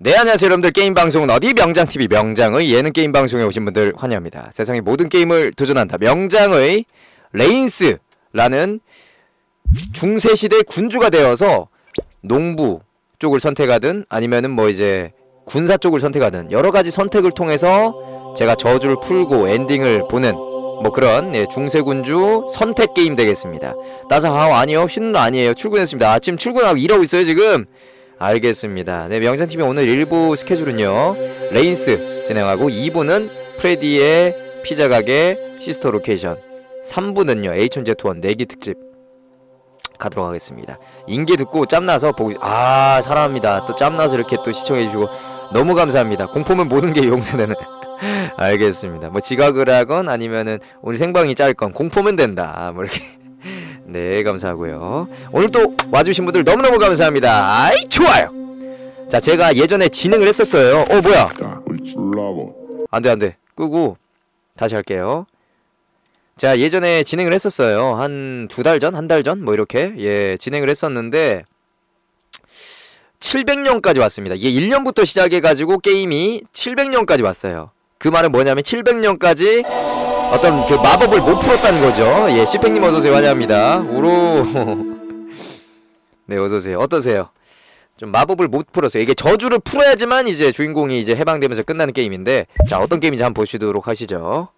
네, 안녕하세요 여러분들. 게임방송은 어디? 명장TV, 명장의 예능 게임방송에 오신 분들 환영합니다. 세상의 모든 게임을 도전한다. 명장의 레인스라는 중세시대 군주가 되어서 농부 쪽을 선택하든 아니면은 뭐 이제 군사 쪽을 선택하든 여러가지 선택을 통해서 제가 저주를 풀고 엔딩을 보는 뭐 그런, 예, 중세군주 선택 게임 되겠습니다. 따서 아니요, 쉬는 거 아니에요. 출근했습니다. 아침 출근하고 일하고 있어요 지금. 알겠습니다. 네, 명장TV 오늘 1부 스케줄은요, 레인스 진행하고 2부는 프레디의 피자 가게 시스터로케이션, 3부는요 H1Z1 내기 특집 가도록 하겠습니다. 인계 듣고 짬나서 보고, 아 사랑합니다. 또 짬나서 이렇게 또 시청해주시고 너무 감사합니다. 공포면 모든 게 용서되는 알겠습니다. 뭐 지각을 하건 아니면은 오늘 생방이 짧건 공포면 된다 뭐 이렇게 네, 감사하고요. 오늘 또 와주신 분들 너무너무 감사합니다. 아이 좋아요. 자, 제가 예전에 진행을 했었어요. 어 뭐야, 안돼 안돼, 끄고 다시 할게요. 자, 예전에 진행을 했었어요. 한 두 달 전? 한 달 전? 뭐 이렇게, 예, 진행을 했었는데 700년까지 왔습니다. 이게 1년부터 시작해가지고 게임이 700년까지 왔어요. 그 말은 뭐냐면 700년까지 어떤 그 마법을 못 풀었다는 거죠. 예, 시팽님 어서오세요. 환영합니다. 네, 어서오세요. 어떠세요? 좀 마법을 못 풀었어요. 이게 저주를 풀어야지만 이제 주인공이 이제 해방되면서 끝나는 게임인데, 자, 어떤 게임인지 한번 보시도록 하시죠.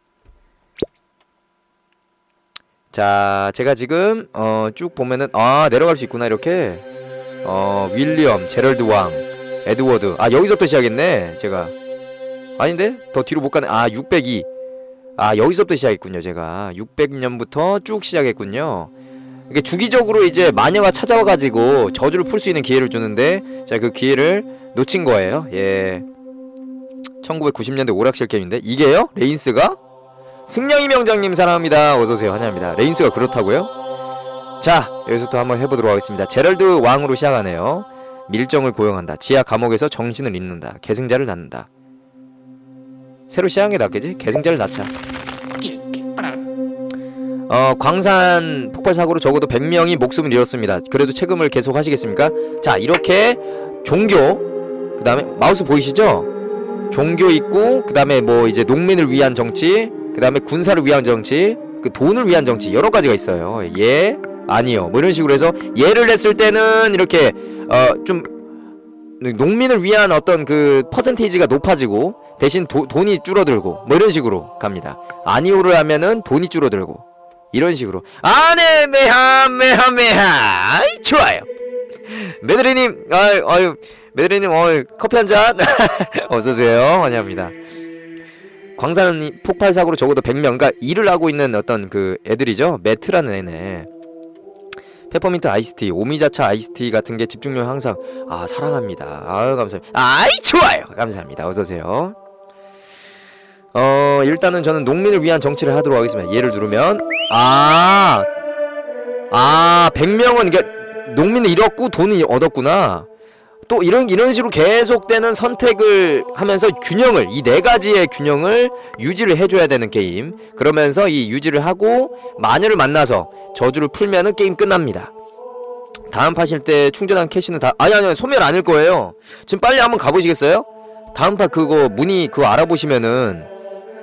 자, 제가 지금 쭉 보면은, 아, 내려갈 수 있구나 이렇게. 윌리엄 제럴드왕, 에드워드. 아, 여기서부터 시작했네 제가. 아닌데? 더 뒤로 못 가네. 아, 602. 아, 여기서부터 시작했군요 제가. 600년부터 쭉 시작했군요. 이게 주기적으로 이제 마녀가 찾아와가지고 저주를 풀 수 있는 기회를 주는데, 제가 그 기회를 놓친 거예요. 예, 1990년대 오락실 게임인데 이게요? 레인스가? 승냥이 명장님 사랑합니다. 어서오세요. 환영합니다. 레인스가 그렇다고요? 자, 여기서부터 한번 해보도록 하겠습니다. 제럴드 왕으로 시작하네요. 밀정을 고용한다. 지하 감옥에서 정신을 잃는다. 계승자를 낳는다. 새로 시작한 게 낫겠지? 계승자를 낳자. 광산 폭발 사고로 적어도 100명이 목숨을 잃었습니다. 그래도 책임을 계속 하시겠습니까? 자, 이렇게 종교, 그 다음에 마우스 보이시죠? 종교 있고, 그 다음에 뭐 이제 농민을 위한 정치, 그 다음에 군사를 위한 정치, 그 돈을 위한 정치, 여러 가지가 있어요. 예, 아니요, 뭐 이런 식으로 해서 예를 했을 때는 이렇게 좀 농민을 위한 어떤 그 퍼센테이지가 높아지고 대신 돈이 줄어들고 뭐 이런 식으로 갑니다. 아니오를 하면은 돈이 줄어들고 이런 식으로. 아네, 메하 아이, 좋아요. 메드리님, 아유 메드리님, 커피 한잔 어서오세요. 환영합니다. 광산 폭발 사고로 적어도 100명, 그러니까 일을 하고 있는 어떤 그 애들이죠. 매트라는 애네. 페퍼민트 아이스티, 오미자차 아이스티 같은 게 집중력 항상. 아, 사랑합니다. 아유, 감사합니다. 아이, 좋아요. 감사합니다. 어서오세요. 일단은 저는 농민을 위한 정치를 하도록 하겠습니다. 얘를 누르면, 아, 100명은, 그러니까 농민을 잃었고 돈을 얻었구나. 또 이런 식으로 계속되는 선택을 하면서 균형을, 이 네 가지의 균형을 유지를 해줘야 되는 게임. 그러면서 이 유지를 하고 마녀를 만나서 저주를 풀면은 게임 끝납니다. 다음 파실 때 충전한 캐시는 다, 아니 소멸 아닐 거예요. 지금 빨리 한번 가보시겠어요? 다음 파 그거 문의 그거 알아보시면은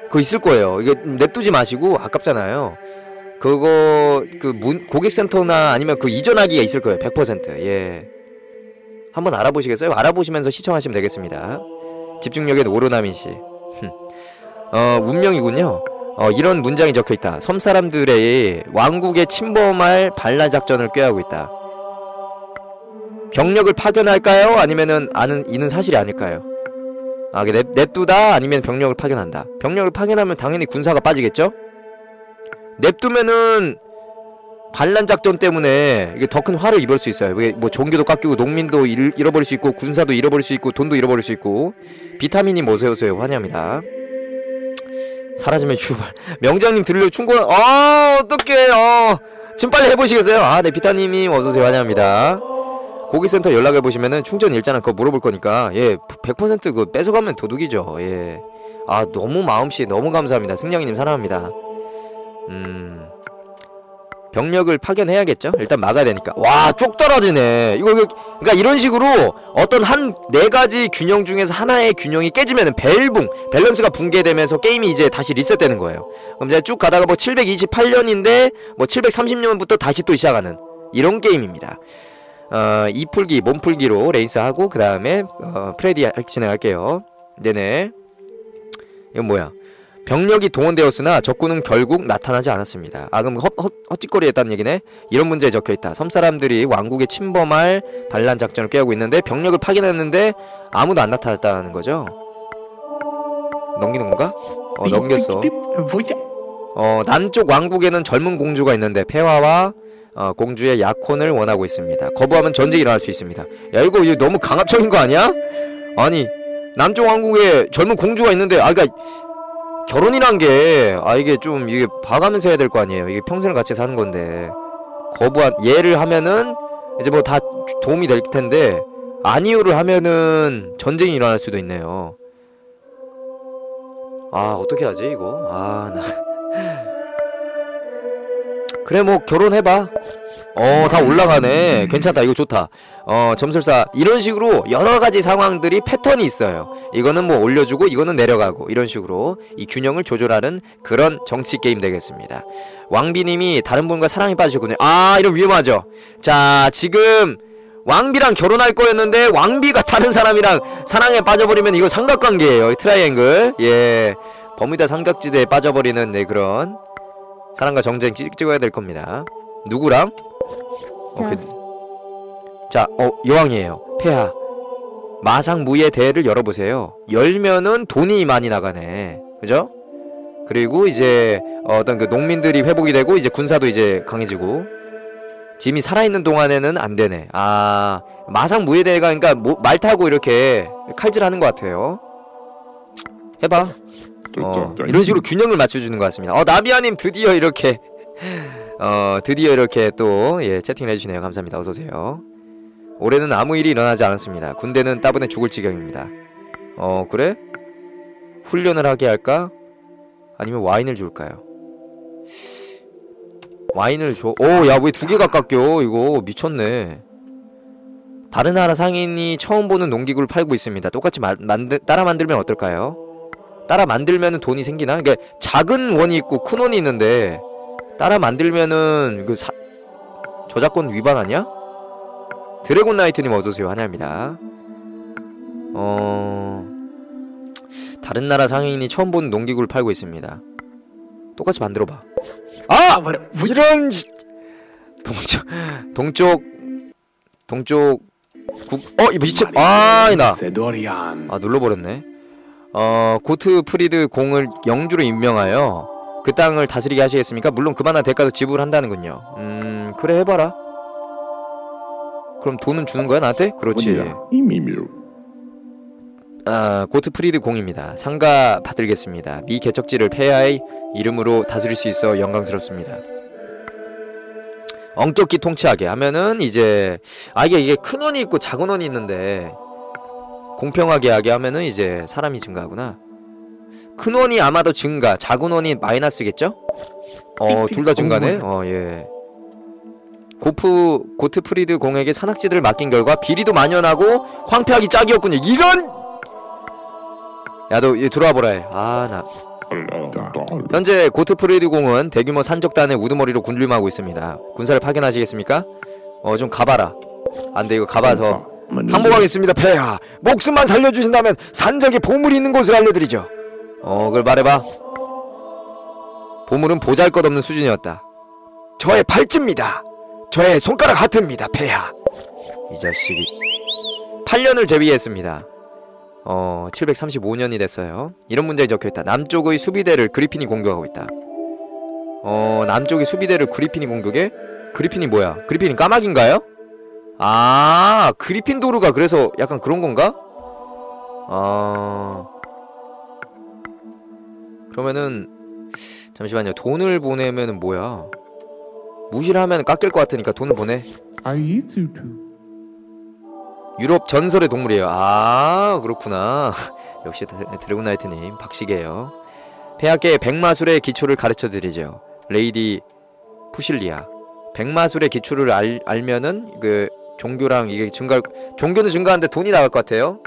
그거 있을 거예요. 이게 냅두지 마시고, 아깝잖아요. 그거 그 고객센터나 아니면 그 이전하기가 있을 거예요. 100%. 예, 한번 알아보시겠어요? 알아보시면서 시청하시면 되겠습니다. 집중력엔 오로나민씨. 운명이군요. 이런 문장이 적혀있다. 섬사람들의 왕국에 침범할 반란작전을 꾀하고 있다. 병력을 파견할까요? 아니면은 이는 사실이 아닐까요? 아, 냅두다? 아니면 병력을 파견한다. 병력을 파견하면 당연히 군사가 빠지겠죠? 냅두면은 반란작전 때문에 이게 더 큰 화를 입을 수 있어요. 이게 뭐 종교도 깎이고 농민도 잃어버릴 수 있고 군사도 잃어버릴 수 있고 돈도 잃어버릴 수 있고. 비타민이 모세오세요. 환영합니다. 사라지면 출발. 명장님 들려 충고한, 어떡해, 지금 빨리 해보시겠어요? 아, 네, 비타님이 어서오세요. 환영합니다. 고객센터 연락해보시면은 충전 일자나 그거 물어볼 거니까, 예, 100% 그거 뺏어가면 도둑이죠. 예. 아, 너무 마음씨, 너무 감사합니다. 승냥이님 사랑합니다. 병력을 파견해야겠죠? 일단 막아야 되니까. 와, 쪽 떨어지네. 이거 그러니까 이런 식으로 어떤 한 네 가지 균형 중에서 하나의 균형이 깨지면은 밸런스가 붕괴되면서 게임이 이제 다시 리셋되는 거예요. 그럼 이제 쭉 가다가 뭐 728년인데 뭐 730년부터 다시 또 시작하는 이런 게임입니다. 이풀기, 몸풀기로 레이스 하고 그 다음에 프레디 진행할게요. 네네. 이건 뭐야? 병력이 동원되었으나 적군은 결국 나타나지 않았습니다. 아, 그럼 헛짓거리 했다는 얘기네? 이런 문제에 적혀있다. 섬사람들이 왕국에 침범할 반란 작전을 꾀하고 있는데 병력을 파견했는데 아무도 안 나타났다는 거죠? 넘기는 건가? 넘겼어. 남쪽 왕국에는 젊은 공주가 있는데 폐하와 공주의 약혼을 원하고 있습니다. 거부하면 전쟁이 일어날 수 있습니다. 야, 이거 너무 강압적인 거 아니야? 아니, 남쪽 왕국에 젊은 공주가 있는데, 아, 그니까 결혼이란 게, 아, 이게 좀, 이게 봐가면서 해야 될 거 아니에요. 이게 평생을 같이 사는 건데. 예를 하면은, 이제 뭐 다 도움이 될 텐데, 아니요를 하면은, 전쟁이 일어날 수도 있네요. 아, 어떻게 하지, 이거? 아, 나. 그래, 뭐, 결혼해봐. 다 올라가네. 괜찮다. 이거 좋다. 점수를 쌓아. 이런 식으로 여러가지 상황들이 패턴이 있어요. 이거는 뭐 올려주고 이거는 내려가고 이런 식으로 이 균형을 조절하는 그런 정치 게임 되겠습니다. 왕비님이 다른 분과 사랑에 빠지셨군요. 아, 이런 위험하죠. 자, 지금 왕비랑 결혼할 거였는데 왕비가 다른 사람이랑 사랑에 빠져버리면 이거 삼각관계예요. 이 트라이앵글. 예, 버뮤다 삼각지대에 빠져버리는, 네, 그런 사랑과 정쟁 찍어야 될 겁니다. 누구랑? 자, 여왕이에요. 폐하. 마상무예 대회를 열어보세요. 열면은 돈이 많이 나가네. 그죠? 그리고 이제 어떤 그 농민들이 회복이 되고 이제 군사도 이제 강해지고. 짐이 살아있는 동안에는 안 되네. 아, 마상무예 대회가, 그러니까 말 타고 이렇게 칼질하는 것 같아요. 해봐. 이런 식으로 균형을 맞춰주는 것 같습니다. 나비아님 드디어 이렇게. 드디어 이렇게 또, 예, 채팅을 해주시네요. 감사합니다. 어서오세요. 올해는 아무 일이 일어나지 않았습니다. 군대는 따분해 죽을 지경입니다. 그래? 훈련을 하게 할까? 아니면 와인을 줄까요? 와인을 줘. 야, 왜 두 개가 깎여? 이거 미쳤네. 다른 나라 상인이 처음 보는 농기구를 팔고 있습니다. 똑같이 따라 만들면 어떨까요? 따라 만들면 돈이 생기나? 그러니까 작은 원이 있고 큰 원이 있는데 따라 만들면은 저작권 위반 아니야? 드래곤 나이트님 어서오세요. 환영합니다. 다른 나라 상인이 처음 본 농기구를 팔고 있습니다. 똑같이 만들어봐. 아! 이런 동쪽 이 미친. 아, 눌러버렸네. 고트프리드 공을 영주로 임명하여 그 땅을 다스리게 하시겠습니까? 물론 그만한 대가도 지불한다는군요. 그래, 해봐라. 그럼 돈은 주는 거야, 나한테? 그렇지. 고트프리드 공입니다. 상가 받들겠습니다. 미 개척지를 폐하의 이름으로 다스릴 수 있어 영광스럽습니다. 엄격히 통치하게 하면은 이제, 이게 큰 원이 있고 작은 원이 있는데 공평하게 하게 하면은 이제 사람이 증가하구나. 큰 원이 아마 더 증가, 작은 원이 마이너스겠죠? 둘 다 증가네? 예. 고트프리드 공에게 산악지대를 맡긴 결과 비리도 만연하고 황폐하기 짝이었군요. 이런! 야, 너 들어와보라 해. 현재 고트프리드 공은 대규모 산적단의 우두머리로 군림하고 있습니다. 군사를 파견하시겠습니까? 좀 가봐라. 안돼, 이거 가봐서 항복하겠습니다, 폐하. 목숨만 살려주신다면 산적에 보물이 있는 곳을 알려드리죠. 그걸 말해봐. 보물은 보잘것없는 수준이었다. 저의 팔찌입니다. 저의 손가락 하트입니다, 폐하. 이 자식이. 8년을 제비했습니다. 735년이 됐어요. 이런 문제에 적혀있다. 남쪽의 수비대를 그리핀이 공격하고 있다. 남쪽의 수비대를 그리핀이 공격해? 그리핀이 뭐야? 그리핀이 까마귀인가요? 아, 그리핀도르가 그래서 약간 그런 건가? 그러면은 잠시만요. 돈을 보내면은 뭐야? 무시를 하면 깎일 것 같으니까 돈을 보내. 유럽 전설의 동물이에요. 아, 그렇구나. 역시 드래곤 나이트님 박식이에요. 폐하께 백마술의 기초를 가르쳐드리죠. 레이디 푸실리아. 백마술의 기출을 알면은 그 종교랑 이게 증가할, 종교는 증가하는데 돈이 나갈 것 같아요.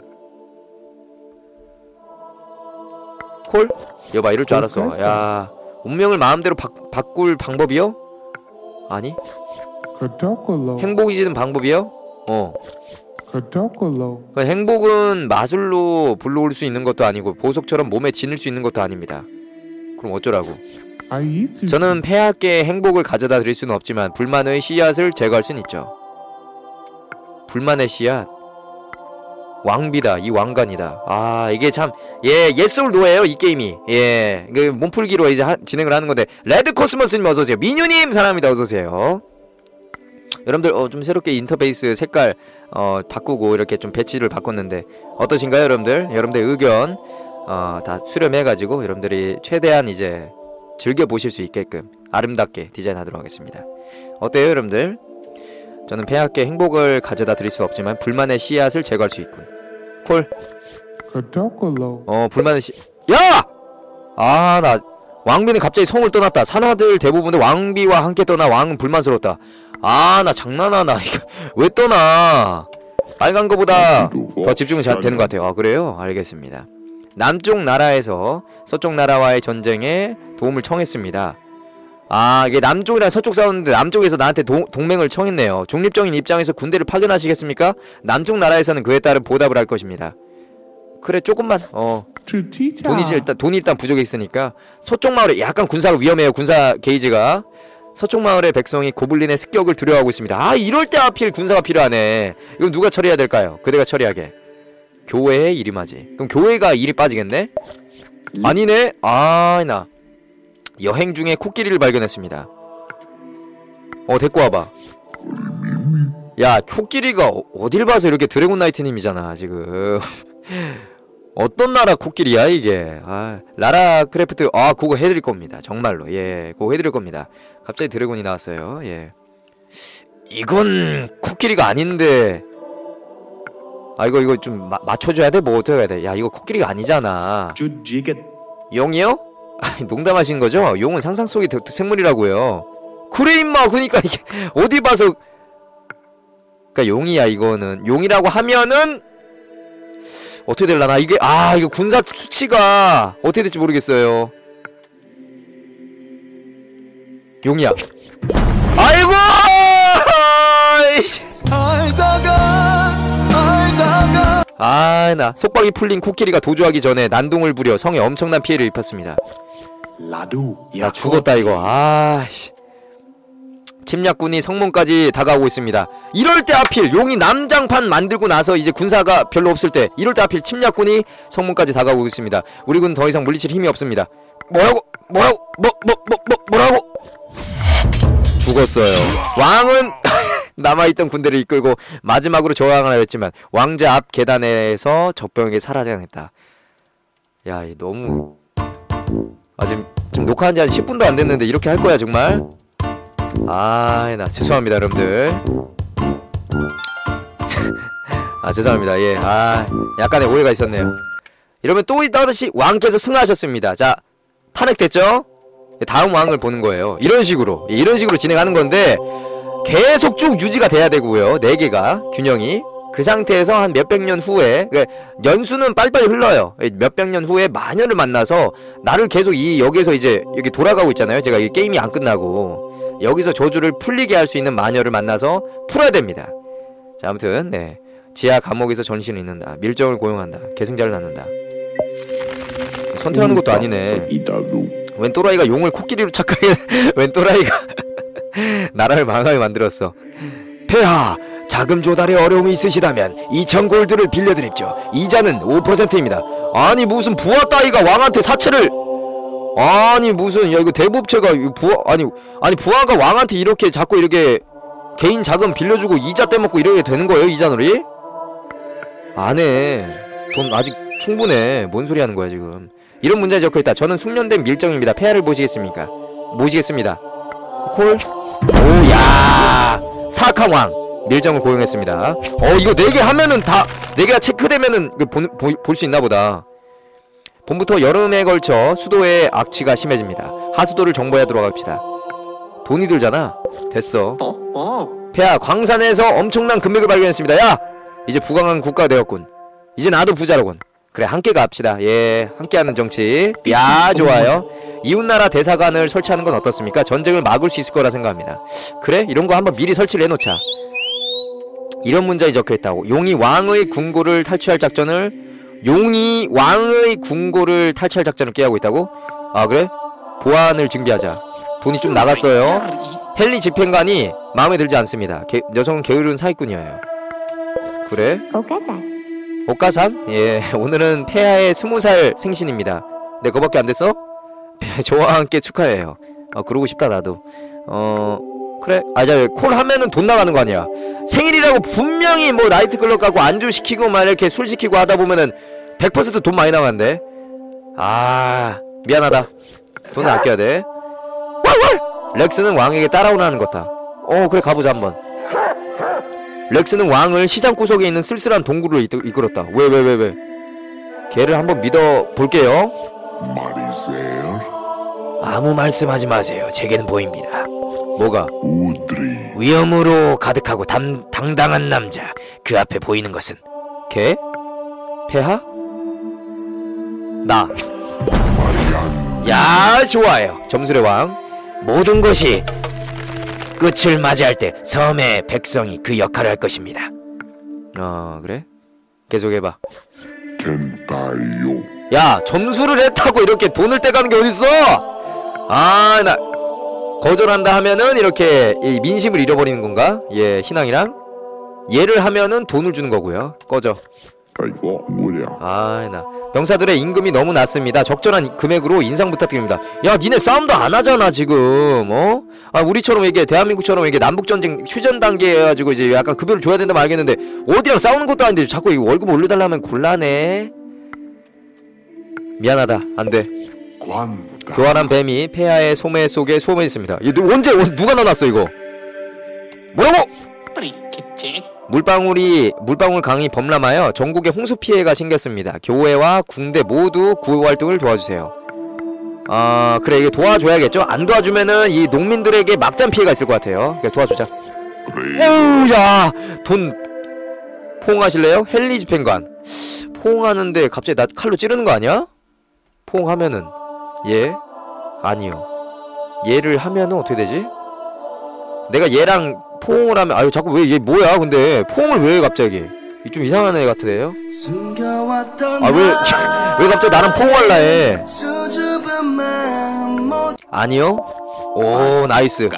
콜? 여봐, 이럴 줄 알았어. 야, 운명을 마음대로 바꿀 방법이요? 아니? 행복이 지는 방법이요? 어. 그러니까 행복은 마술로 불러올 수 있는 것도 아니고 보석처럼 몸에 지닐 수 있는 것도 아닙니다. 그럼 어쩌라고? 저는 폐하께 행복을 가져다 드릴 수는 없지만 불만의 씨앗을 제거할 수는 있죠. 불만의 씨앗. 왕비다. 이 왕관이다. 아, 이게 참, 예, 예솔 노예요, 이 게임이. 예, 그 몸풀기로 이제 진행을 하는 건데. 레드 코스모스님 어서 오세요. 민유님 사랑합니다. 어서 오세요. 여러분들 좀 새롭게 인터페이스 색깔 바꾸고 이렇게 좀 배치를 바꿨는데 어떠신가요, 여러분들? 여러분들 의견 다 수렴해가지고 여러분들이 최대한 이제 즐겨 보실 수 있게끔 아름답게 디자인하도록 하겠습니다. 어때요, 여러분들? 저는 폐하께 행복을 가져다 드릴 수 없지만 불만의 씨앗을 제거할 수 있군. 콜. 불만의 씨. 야! 아, 나 왕비는 갑자기 성을 떠났다. 사나들 대부분의 왕비와 함께 떠나 왕은 불만스러웠다. 아, 나 장난하나. 왜 떠나? 빨간 거보다 더 집중이 잘 되는 것 같아요. 아, 그래요? 알겠습니다. 남쪽 나라에서 서쪽 나라와의 전쟁에 도움을 청했습니다. 아, 이게 남쪽이랑 서쪽 싸우는데 남쪽에서 나한테 동맹을 청했네요. 중립적인 입장에서 군대를 파견하시겠습니까? 남쪽 나라에서는 그에 따른 보답을 할 것입니다. 그래, 조금만. 돈이 일단 부족했으니까. 서쪽 마을에 약간 군사가 위험해요. 군사 게이지가. 서쪽 마을의 백성이 고블린의 습격을 두려워하고 있습니다. 아, 이럴 때 하필 군사가 필요하네. 이건 누가 처리해야 될까요? 그대가 처리하게. 교회에 이름하지. 그럼 교회가 일이 빠지겠네? 아니네? 아, 나 여행 중에 코끼리를 발견했습니다. 데리고 와봐. 야, 코끼리가 어딜 봐서 이렇게 드래곤 나이트님이잖아 지금. 어떤 나라 코끼리야 이게. 아, 라라 크래프트. 아, 그거 해드릴 겁니다. 정말로. 예, 그거 해드릴 겁니다. 갑자기 드래곤이 나왔어요. 예, 이건 코끼리가 아닌데. 아, 이거 좀 맞춰줘야 돼? 뭐 어떻게 해야 돼? 야, 이거 코끼리가 아니잖아. 용이요? 아, 농담하신 거죠? 용은 상상 속의 생물이라고요. 그래 임마. 그니까 이게 어디 봐서. 그니까 용이야. 이거는 용이라고 하면은 어떻게 될라나 이게. 아, 이거 군사 수치가 어떻게 될지 모르겠어요. 용이야. 아이고! 아, 나 속박이 풀린 코끼리가 도주하기 전에 난동을 부려 성에 엄청난 피해를 입혔습니다. 나 죽었다 이거. 아씨. 침략군이 성문까지 다가오고 있습니다. 이럴 때 하필 용이 남장판 만들고 나서 이제 군사가 별로 없을 때, 이럴 때 하필 침략군이 성문까지 다가오고 있습니다. 우리 군 더 이상 물리칠 힘이 없습니다. 뭐라고? 죽었어요. 왕은 남아있던 군대를 이끌고 마지막으로 저항을 했지만 왕제 앞 계단에서 적병에게 살아당했다. 야, 이 너무. 아, 지금 녹화한 지 한 10분도 안 됐는데 이렇게 할 거야 정말? 아, 나 죄송합니다, 여러분들. 아, 죄송합니다. 예, 아, 약간의 오해가 있었네요. 이러면 또 이따르시 왕께서 승하하셨습니다. 자, 탄핵됐죠? 다음 왕을 보는 거예요. 이런 식으로, 이런 식으로 진행하는 건데 계속 쭉 유지가 돼야 되고요. 네 개가 균형이. 그 상태에서 한 몇백 년 후에, 그러니까 연수는 빨리빨리 흘러요. 몇백 년 후에 마녀를 만나서 나를 계속 이 여기에서 이제 여기 돌아가고 있잖아요. 제가 이 게임이 안 끝나고 여기서 저주를 풀리게 할 수 있는 마녀를 만나서 풀어야 됩니다. 자, 아무튼 네, 지하 감옥에서 전신을 잇는다. 밀정을 고용한다. 계승자를 낳는다. 선택하는 것도 아니네. 웬 또라이가 용을 코끼리로 착각해. 웬 또라이가 나라를 망하게 만들었어. 폐하, 자금 조달에 어려움이 있으시다면 2000골드를 빌려드립죠. 이자는 5%입니다. 아니 무슨 부하 따위가 왕한테 사채를. 아니 무슨. 야, 이거 대법체가 부하. 아니 부하가 왕한테 이렇게 자꾸 이렇게 개인 자금 빌려주고 이자 떼먹고 이렇게 되는 거예요? 이자놀이? 안해. 돈 아직 충분해. 뭔 소리 하는 거야 지금. 이런 문제에 적혀있다. 저는 숙련된 밀정입니다. 폐하를 모시겠습니까? 모시겠습니다. 콜. 오야, 사악한 왕. 밀정을 고용했습니다. 이거 4개 하면은 다 4개가 체크되면은 볼 수 있나보다. 봄부터 여름에 걸쳐 수도의 악취가 심해집니다. 하수도를 정보해 들어갑시다. 돈이 들잖아. 됐어. 폐하, 광산에서 엄청난 금맥을 발견했습니다. 야! 이제 부강한 국가가 되었군. 이제 나도 부자로군. 그래, 함께 갑시다. 예, 함께하는 정치. 야, 좋아요. 이웃나라 대사관을 설치하는 건 어떻습니까? 전쟁을 막을 수 있을 거라 생각합니다. 그래? 이런 거 한번 미리 설치를 해놓자. 이런 문장이 적혀있다고. 용이 왕의 궁궐을 탈취할 작전을 깨하고 있다고? 아, 그래? 보안을 증비하자. 돈이 좀 나갔어요. 헨리 집행관이 마음에 들지 않습니다. 여성은 게으른 사기꾼이에요. 그래? 오가상? 예, 오늘은 폐하의 20살 생신입니다. 네, 그거밖에 안 됐어? 저와 함께 축하해요. 아, 그러고 싶다, 나도. 그래. 아, 자, 콜 하면은 돈 나가는 거 아니야. 생일이라고 분명히 뭐 나이트클럽 가고 안주 시키고 막 이렇게 술 시키고 하다 보면은 100% 돈 많이 나가는데. 아, 미안하다. 돈을 아껴야 돼. 렉스는 왕에게 따라오라는 거다. 그래, 가보자 한번. 렉스는 왕을 시장 구석에 있는 쓸쓸한 동굴로 이끌었다. 왜? 걔를 한번 믿어볼게요. 말이세요? 아무 말씀하지 마세요. 제게는 보입니다. 뭐가? 오드리. 위험으로 가득하고 당당한 남자. 그 앞에 보이는 것은 걔? 폐하? 나. 야, 좋아요. 점술의 왕. 모든 것이 끝을 맞이할 때 섬의 백성이 그 역할을 할 것입니다. 그래? 계속해봐. 괜찮아요. 야, 점수를 했다고 이렇게 돈을 떼가는 게 어딨어? 아, 나 거절한다 하면은 이렇게 이 민심을 잃어버리는 건가? 예, 신앙이랑 예를 하면은 돈을 주는 거고요. 꺼져. 아이고, 뭐야. 아, 나 병사들의 임금이 너무 낮습니다. 적절한 금액으로 인상 부탁드립니다. 야, 니네 싸움도 안 하잖아 지금. 아, 우리처럼 이게 대한민국처럼 이게 남북전쟁 휴전 단계여 가지고 이제 약간 급여를 줘야 된다면 알겠는데 어디랑 싸우는 것도 아닌데 자꾸 이 월급 올려달라면 곤란해. 미안하다, 안 돼. 교활한 뱀이 폐하의 소매 속에 숨어 있습니다. 언제 누가 나눴어 이거? 뭐라고? 물방울 강이 범람하여 전국에 홍수 피해가 생겼습니다. 교회와 군대 모두 구호활동을 도와주세요. 아, 그래, 이게 도와줘야겠죠? 안 도와주면은 이 농민들에게 막대한 피해가 있을 것 같아요. 그래, 도와주자. 에휴, 야, 돈 포옹하실래요? 헨리 집행관. 포옹하는데 갑자기 나 칼로 찌르는 거 아니야? 포옹하면은 예? 아니요. 얘를 하면은 어떻게 되지? 내가 얘랑 포옹을 하면, 아유, 자꾸 왜, 얘 뭐야, 근데. 포옹을 왜 해, 갑자기? 좀 이상한 애 같으네요? 아, 왜 갑자기 나랑 포옹할라 해? 아니요? 오, 나이스.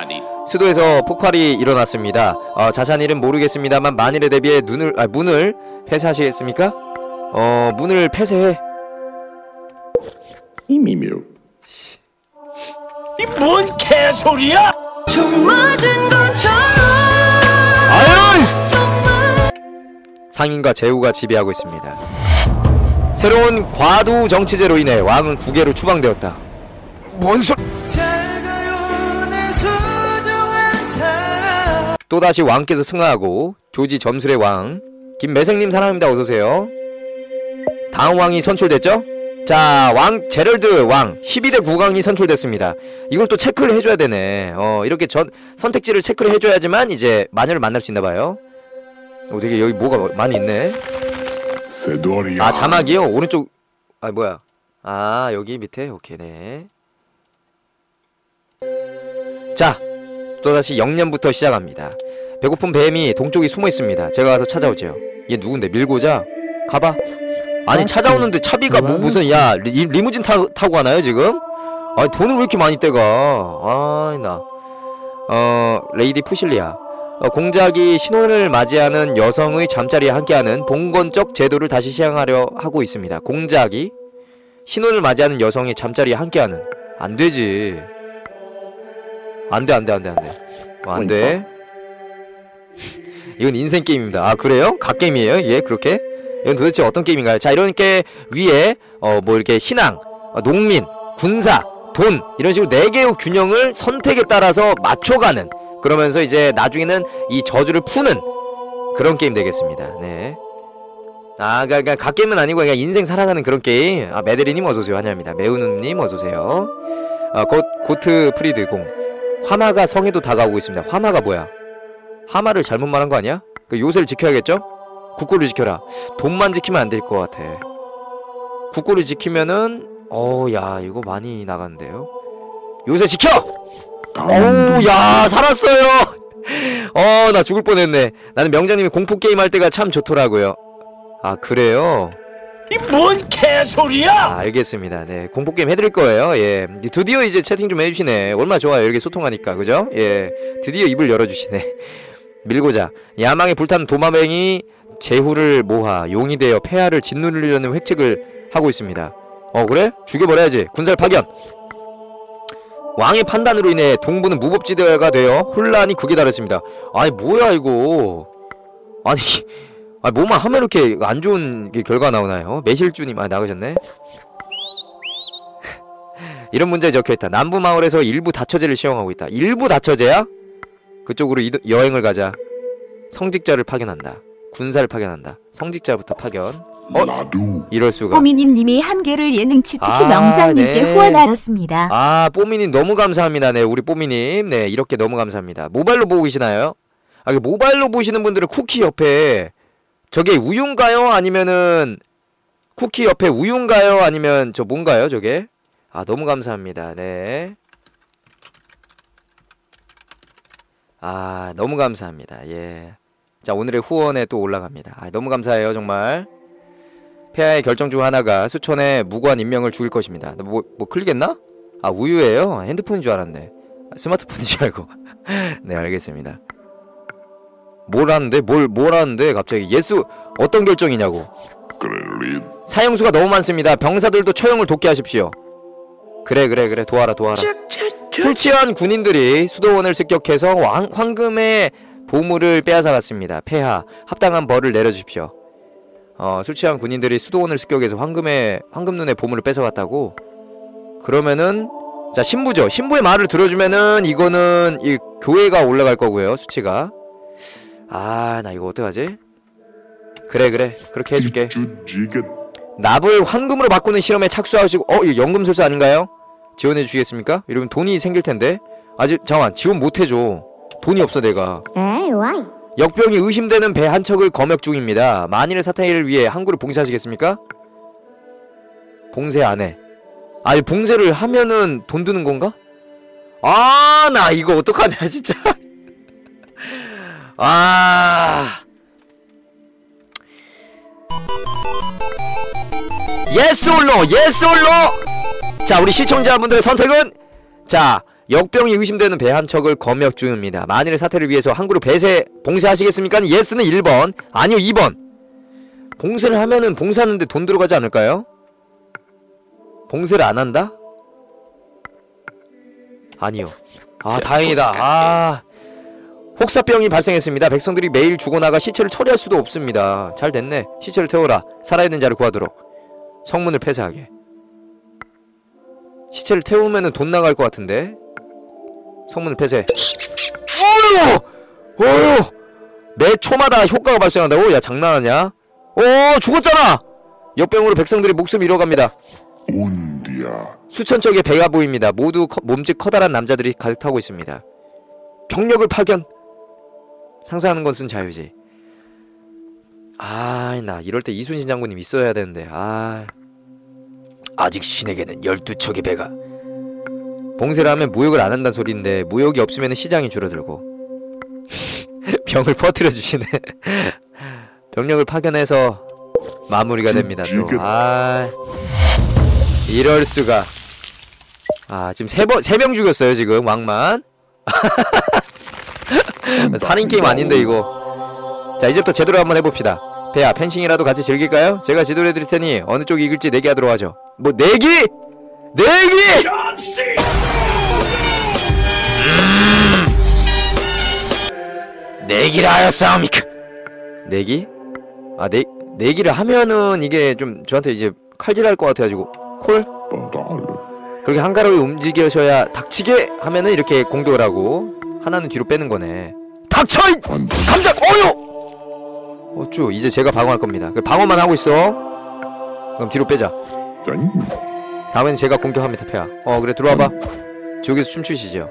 수도에서 폭발이 일어났습니다. 자세한 일은 모르겠습니다만, 만일에 대비해 문을 폐쇄하시겠습니까? 문을 폐쇄해. 이 뭔 개소리야? 총 맞은 것처럼. 상인과 제후가 지배하고 있습니다. 새로운 과두 정치제로 인해 왕은 국외로 추방되었다. 뭔 소... 또다시 왕께서 승하하고 조지 점술의 왕 김매생님 사랑합니다. 어서오세요. 다음 왕이 선출됐죠? 자, 제럴드 왕 12대 국왕이 선출됐습니다. 이걸 또 체크를 해줘야 되네. 이렇게 선택지를 체크를 해줘야지만 이제 마녀를 만날 수 있나봐요. 되게 여기 뭐가 많이 있네. 세도리아. 아, 자막이요? 오른쪽. 아, 뭐야. 아, 여기 밑에. 오케이, 네. 자, 또다시 영년부터 시작합니다. 배고픈 뱀이 동쪽에 숨어 있습니다. 제가 가서 찾아오죠. 얘 누군데? 밀고자? 가봐. 아니, 찾아오는데 차비가 무슨, 야, 리무진 타고 가나요 지금? 아니, 돈을 왜 이렇게 많이 떼가. 아이, 나. 레이디 푸실리아. 공작이 신혼을 맞이하는 여성의 잠자리에 함께하는 봉건적 제도를 다시 시행하려 하고 있습니다. 공작이 신혼을 맞이하는 여성의 잠자리에 함께하는. 안 되지. 안 돼. 이건 인생 게임입니다. 아, 그래요? 각 게임이에요? 예, 그렇게? 이건 도대체 어떤 게임인가요? 자, 이렇게 위에 뭐 이렇게 신앙, 농민, 군사, 돈 이런 식으로 4개의 균형을 선택에 따라서 맞춰가는. 그러면서 이제 나중에는 이 저주를 푸는 그런 게임 되겠습니다. 네. 아, 그러니까 각 게임은 아니고 그냥 인생 살아가는 그런 게임. 아, 메데리님 어서오세요. 환영합니다. 매우누님 어서오세요. 고트프리드 공. 화마가 성에도 다가오고 있습니다. 화마가 뭐야? 하마를 잘못 말한 거 아니야? 그러니까 요새를 지켜야겠죠? 국고를 지켜라. 돈만 지키면 안 될 것 같아. 국고를 지키면은 야 이거 많이 나간대요. 요새 지켜! 어우 야 살았어요. 나 죽을 뻔했네. 나는 명장님이 공포게임 할 때가 참 좋더라고요. 아 그래요? 이 뭔 개소리야! 아, 알겠습니다. 네 공포게임 해드릴 거예요. 예 드디어 이제 채팅 좀 해주시네. 얼마나 좋아요 이렇게 소통하니까 그죠? 예 드디어 입을 열어주시네. 밀고자 야망에 불타는 도마뱀이 재후를 모아 용이 되어 폐하를 짓누르려는 획책을 하고 있습니다. 그래? 죽여버려야지. 군사를 파견. 왕의 판단으로 인해 동부는 무법지대가 되어 혼란이 극에 달했습니다. 아니 뭐야 이거. 아니 뭐만 하면 이렇게 안 좋은 결과가 나오나요? 매실주님 나가셨네. 이런 문제에 적혀있다. 남부 마을에서 일부 다처제를 시행하고 있다. 일부 다처제야? 그쪽으로 여행을 가자. 성직자를 파견한다. 군사를 파견한다. 성직자부터 파견. 이럴수가. 뽀미님님이 한계를 예능치 특히 명장님께 네. 후원 알았습니다. 뽀미님 너무 감사합니다. 네, 우리 뽀미님. 네, 이렇게 너무 감사합니다. 모바일로 보고 계시나요? 모바일로 보시는 분들은 쿠키 옆에 저게 우유인가요? 아니면은 쿠키 옆에 우유인가요? 아니면 저 뭔가요? 저게? 너무 감사합니다. 네. 너무 감사합니다. 예. 자, 오늘의 후원에 또 올라갑니다. 너무 감사해요, 정말. 폐하의 결정 중 하나가 수천의 무고한 인명을 죽일 것입니다. 뭐 클릭했나? 우유예요? 핸드폰인 줄 알았네. 스마트폰인 줄 알고. 네, 알겠습니다. 뭘 하는데 갑자기 예수 어떤 결정이냐고. 사형수가 너무 많습니다. 병사들도 처형을 돕게 하십시오. 그래 도와라. 술 취한 군인들이 수도원을 습격해서 황금의 보물을 빼앗아갔습니다. 폐하, 합당한 벌을 내려주십시오. 술 취한 군인들이 수도원을 습격해서 황금눈의 보물을 뺏어갔다고? 그러면은 자 신부죠. 신부의 말을 들어주면은 이거는 이 교회가 올라갈 거고요. 수치가. 나 이거 어떡하지? 그래 그렇게 해줄게. 납을 황금으로 바꾸는 실험에 착수하시고 이거 연금술사 아닌가요? 지원해 주시겠습니까? 이러면 돈이 생길 텐데 아직 잠깐만 지원 못 해줘. 돈이 없어 내가. 역병이 의심되는 배 한 척을 검역 중입니다. 만일의 사태를 위해 항구를 봉쇄하시겠습니까? 봉쇄 안 해. 봉쇄를 하면은 돈 드는 건가? 나 이거 어떡하냐 진짜. 예스 올로. 자, 우리 시청자분들의 선택은 자. 역병이 의심되는 배 한 척을 검역 중입니다. 만일의 사태를 위해서 항구로 봉쇄하시겠습니까? 예스는 1번, 아니요 2번. 봉쇄를 하면은 봉사하는데 돈 들어가지 않을까요? 봉쇄를 안 한다? 아니요. 다행이다. 혹사병이 발생했습니다. 백성들이 매일 죽어나가 시체를 처리할 수도 없습니다. 잘 됐네. 시체를 태워라. 살아있는 자를 구하도록. 성문을 폐쇄하게. 시체를 태우면은 돈 나갈 것 같은데. 성문을 폐쇄. 어휴! 매 초마다 효과가 발생한다고? 야 장난하냐? 죽었잖아! 역병으로 백성들이 목숨을 잃어갑니다. 온디야. 수천 척의 배가 보입니다. 모두 몸집 커다란 남자들이 가득 타고 있습니다. 병력을 파견. 상상하는 것은 자유지. 나 이럴 때 이순신 장군님 있어야 되는데. 아직 신에게는 12척의 배가. 봉쇄를 하면 무역을 안 한다는 소리인데 무역이 없으면 시장이 줄어들고. 병을 퍼뜨려주시네. 병력을 파견해서 마무리가 됩니다. 또 이럴 수가. 지금 세 명 죽였어요 지금 왕만. 살인게임 아닌데 이거. 자 이제부터 제대로 한번 해봅시다. 배야 펜싱이라도 같이 즐길까요? 제가 지도를 해드릴테니 어느 쪽이 이길지 내기하도록 하죠. 뭐 내기! 내기라 하였사옵니까? 내기? 내기를 하면은 이게 좀 저한테 이제 칼질할 것 같아가지고 콜? 그렇게 한가로이 움직여셔야 닥치게 하면은 이렇게 공격을 하고 하나는 뒤로 빼는 거네. 닥쳐! 감작! 어휴! 어쭈 이제 제가 방어할 겁니다. 방어만 하고 있어. 그럼 뒤로 빼자. 다음엔 제가 공격합니다. 폐하. 그래 들어와봐. 저기서 춤추시죠.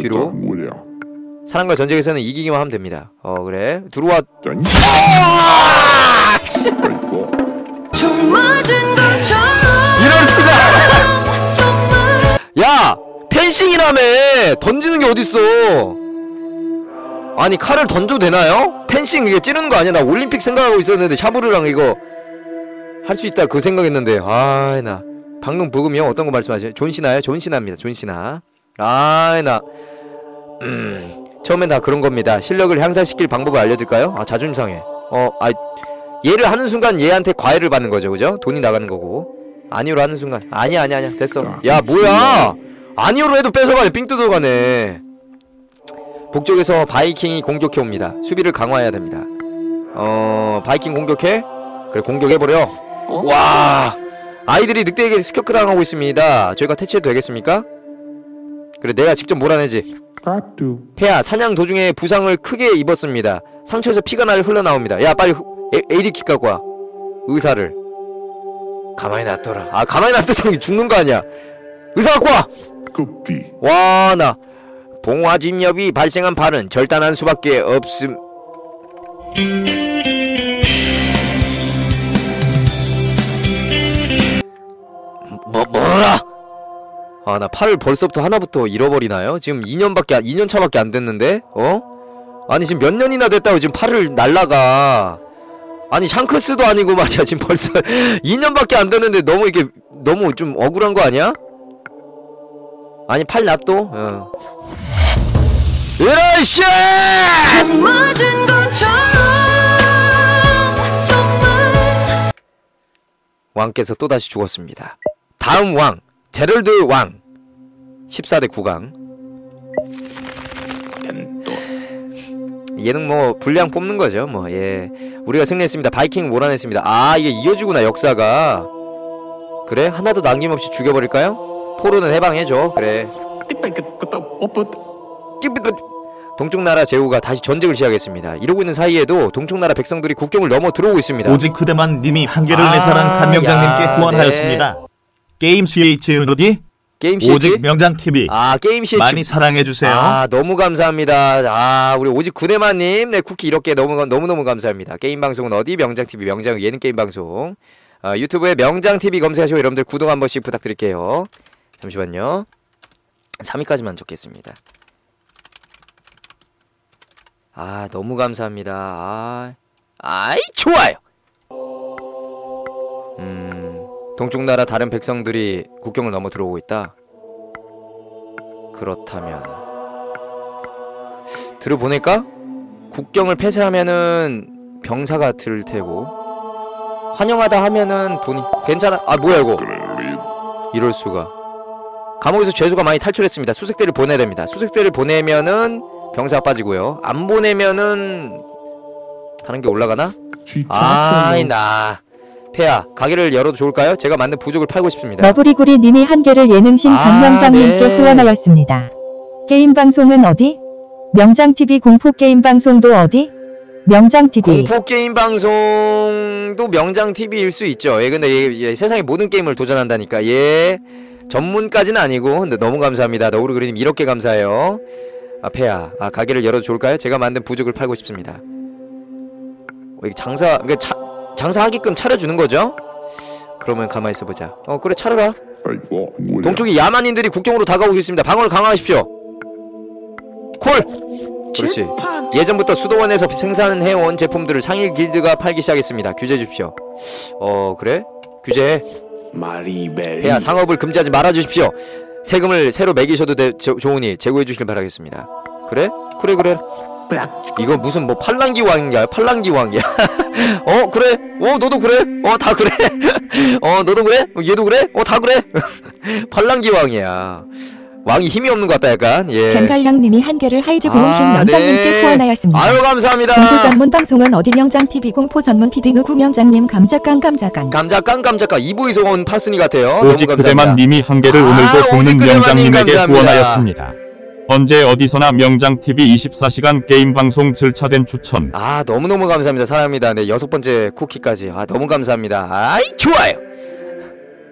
뒤로. 사랑과 전쟁에서는 이기기만 하면 됩니다. 어 그래 들어와. 이럴 수가. 야 펜싱이라며 던지는 게 어딨어. 아니 칼을 던져도 되나요? 펜싱 이게 찌르는 거 아니야? 나 올림픽 생각하고 있었는데 샤브르랑 이거 할 수 있다 그 생각했는데. 아 나 방금 부금이 형 어떤 거 말씀하세요? 존시나요? 존시나입니다. 존시나. 아 나 처음엔 다 그런 겁니다. 실력을 향상시킬 방법을 알려드릴까요? 아 자존심 상해. 얘를 하는 순간 얘한테 과외를 받는 거죠, 그죠? 돈이 나가는 거고. 아니오로 하는 순간 아니야 됐어. 야 뭐야 아니오로 해도 뺏어가네. 삥 뜯어가네. 북쪽에서 바이킹이 공격해옵니다. 수비를 강화해야 됩니다. 바이킹 공격해? 그래 공격해버려. 와 아이들이 늑대에게 스켜크 당하고 있습니다. 저희가 퇴치해도 되겠습니까? 그래 내가 직접 몰아내지. 태아 사냥 도중에 부상을 크게 입었습니다. 상처에서 피가 날 흘러나옵니다. 야 빨리 AD킥 갖고 와. 의사를 가만히 놔둬라. 아 가만히 놔뒀더니 죽는 거 아니야. 의사 갖고 와. 와 나 봉화진엽이 발생한 발은 절단한 수밖에 없음. 뭐라 아 나 팔을 벌써부터 하나부터 잃어버리나요? 지금 2년차밖에 안 됐는데? 어? 아니 지금 몇 년이나 됐다고 지금 팔을 날라가. 아니 샹크스도 아니고 말이야. 지금 벌써 2년밖에 안 됐는데 너무 이게 너무 좀 억울한 거 아니야? 아니 팔 납도? 어. 으라이 씨! 왕께서 또다시 죽었습니다. 다음 왕 제럴드 왕 14대 9강. 얘는 뭐 분량 뽑는 거죠 뭐. 예 우리가 승리했습니다. 바이킹 몰아냈습니다. 아 이게 이어지구나 역사가. 그래 하나도 남김없이 죽여버릴까요? 포로는 해방해줘. 그래 동쪽 나라 제후가 다시 전쟁을 시작했습니다. 이러고 있는 사이에도 동쪽 나라 백성들이 국경을 넘어 들어오고 있습니다. 오직 그대만 님이 한계를 내사란 단명장님께 후원하였습니다. 네. 게임CH 제너디 오직 명장TV 아 게임CH 많이 사랑해주세요. 아 너무 감사합니다. 아 우리 오직 구대만님 네 쿠키 이렇게 너무너무 감사합니다. 게임방송은 어디? 명장TV 명장 예능게임방송. 아 유튜브에 명장TV 검색하시고 여러분들 구독 한 번씩 부탁드릴게요. 잠시만요 3위까지만 적겠습니다. 아 너무 감사합니다. 아이 좋아요. 동쪽 나라 다른 백성들이 국경을 넘어 들어오고 있다. 그렇다면 들어보니까 국경을 폐쇄하면은 병사가 들 테고 환영하다 하면은 돈이 괜찮아. 아 뭐야 이거 이럴 수가. 감옥에서 죄수가 많이 탈출했습니다. 수색대를 보내야 됩니다. 수색대를 보내면은 병사가 빠지고요. 안 보내면은 다른 게 올라가나? 아이 나 폐하 가게를 열어도 좋을까요? 제가 만든 부족을 팔고 싶습니다. 너구리구리 님이 한 개를 예능신 박명장님께 네. 후원하였습니다. 게임방송은 어디? 명장TV 공포게임방송도 어디? 명장TV 공포게임방송도 명장TV일 수 있죠. 예 근데 예, 세상의 모든 게임을 도전한다니까. 예 전문까지는 아니고. 근데 너무 감사합니다. 너구리구리 님 이렇게 감사해요. 아 폐하 가게를 열어도 좋을까요? 제가 만든 부족을 팔고 싶습니다. 이게 장사 그러니까 장사하기끔 차려주는 거죠? 그러면 가만히 있어보자. 어 그래 차려라. 동쪽이 야만인들이 국경으로 다가오고 있습니다. 방어를 강화하십시오. 콜! 그렇지. 예전부터 수도원에서 생산해온 제품들을 상일 길드가 팔기 시작했습니다. 규제해주십시오. 어 그래? 규제해. 폐하 상업을 금지하지 말아주십시오. 세금을 새로 매기셔도 좋으니 제고해주시길 바라겠습니다. 그래? 그래 이거 무슨 뭐 팔랑기 왕이야. 팔랑기 왕이야. 어 그래 어 너도 그래 어 다 그래 어 너도 그래 얘도 그래 어 다 그래 팔랑기 왕이야. 왕이 힘이 없는 것 같다 약간. 예 견갈량님이 한 개를 하이즈 공신 명장님께 네. 후원하였습니다. 아유 감사합니다. 공포 전문 방송은 어디? 명장TV 공포 전문 PD 누구? 명장님 감자깡 2부에서 온 파순이 같아요. 오직 그대만님이 한 개를 오늘도 보는 명장님에게 후원하였습니다. 언제 어디서나 명장TV 24시간 게임방송 절차된 추천. 아 너무너무 감사합니다. 사랑합니다. 네 6번째 쿠키까지. 아 너무 감사합니다. 아이 좋아요.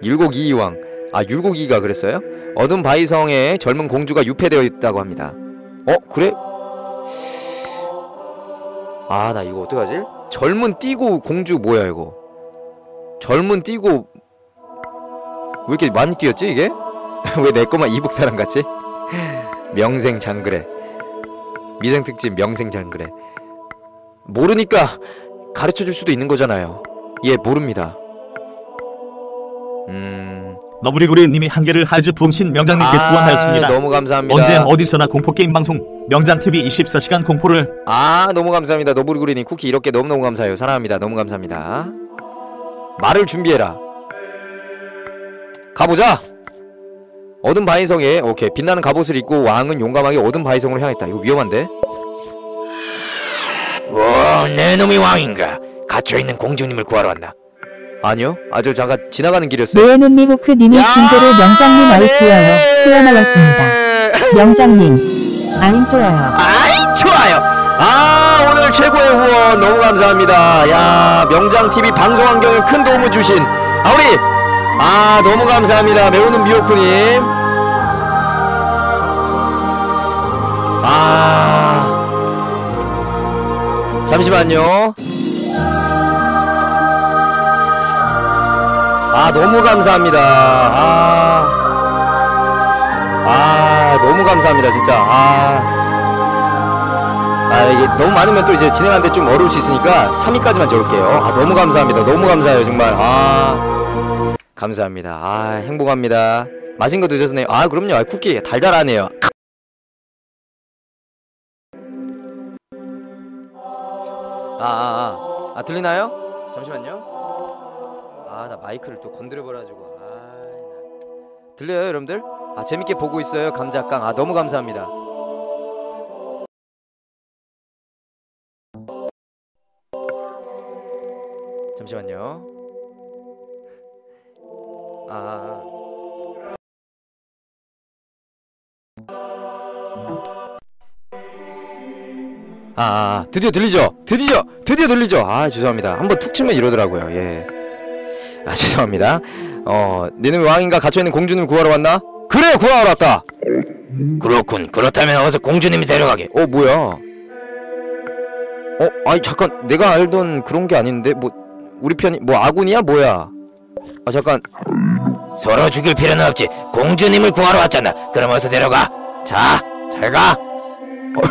율곡이왕. 아 율곡이가 그랬어요? 어둠 바위성에 젊은 공주가 유폐되어 있다고 합니다. 어? 그래? 아, 나 이거 어떡하지? 젊은 띠고 공주 뭐야 이거? 젊은 띠고 왜 이렇게 많이 끼였지 이게? 왜 내 거만 이북 사람 같지? 명생 장그래. 미생 특집 명생 장그래. 모르니까 가르쳐 줄 수도 있는 거잖아요. 예, 모릅니다. 너브리구리님이 한 개를 하즈 붕신 명장님께 후원하였습니다. 너무 감사합니다. 언제 어디서나 공포 게임 방송 명장TV 24시간 공포를. 아, 너무 감사합니다. 너브리구리님 쿠키 이렇게 너무너무 감사해요. 사랑합니다. 너무 감사합니다. 말을 준비해라. 가보자. 어둠 바위성에 오케이 빛나는 갑옷을 입고 왕은 용감하게 어둠 바위성으로 향했다. 이거 위험한데? 와, 내 놈이 왕인가? 갇혀있는 공주님을 구하러 왔나? 아니요. 아주 잠깐 지나가는 길이었어요. 노예는 미모크님이 진도를 명장님 아이 좋아요 후원하였습니다. 명장님 아이 좋아요. 아이 좋아요. 아, 오늘 최고의 후원 너무 감사합니다. 야, 명장TV 방송 환경에 큰 도움을 주신 아 우리 아 너무 감사합니다. 매우는 미호크님. 아 잠시만요. 아 너무 감사합니다. 아 너무 감사합니다 진짜. 아 이게 너무 많으면 또 이제 진행하는데 좀 어려울 수 있으니까 3위까지만 적을게요. 아 너무 감사합니다. 너무 감사해요 정말. 아 감사합니다. 아 행복합니다. 맛있는 거 드셨네요. 아 그럼요. 아, 쿠키 달달하네요. 아 들리나요? 잠시만요. 아, 나 마이크를 또 건드려버려가지고. 아, 들려요 여러분들? 아 재밌게 보고 있어요 감자깡. 아 너무 감사합니다. 잠시만요. 드디어 들리죠? 드디어 들리죠? 아 죄송합니다. 한번 툭 치면 이러더라고요. 예. 아 죄송합니다. 니는 왕인가 갇혀있는 공주님을 구하러 왔나? 그래 구하러 왔다. 그렇군. 그렇다면 어서 공주님이 데려가게. 어 뭐야? 어 아니 잠깐 내가 알던 그런 게 아닌데 뭐 우리 편이 뭐 아군이야 뭐야? 아 잠깐 서로 죽일 필요는 없지. 공주님을 구하러 왔잖아. 그럼 어서 데려가. 자 잘 가. 뭐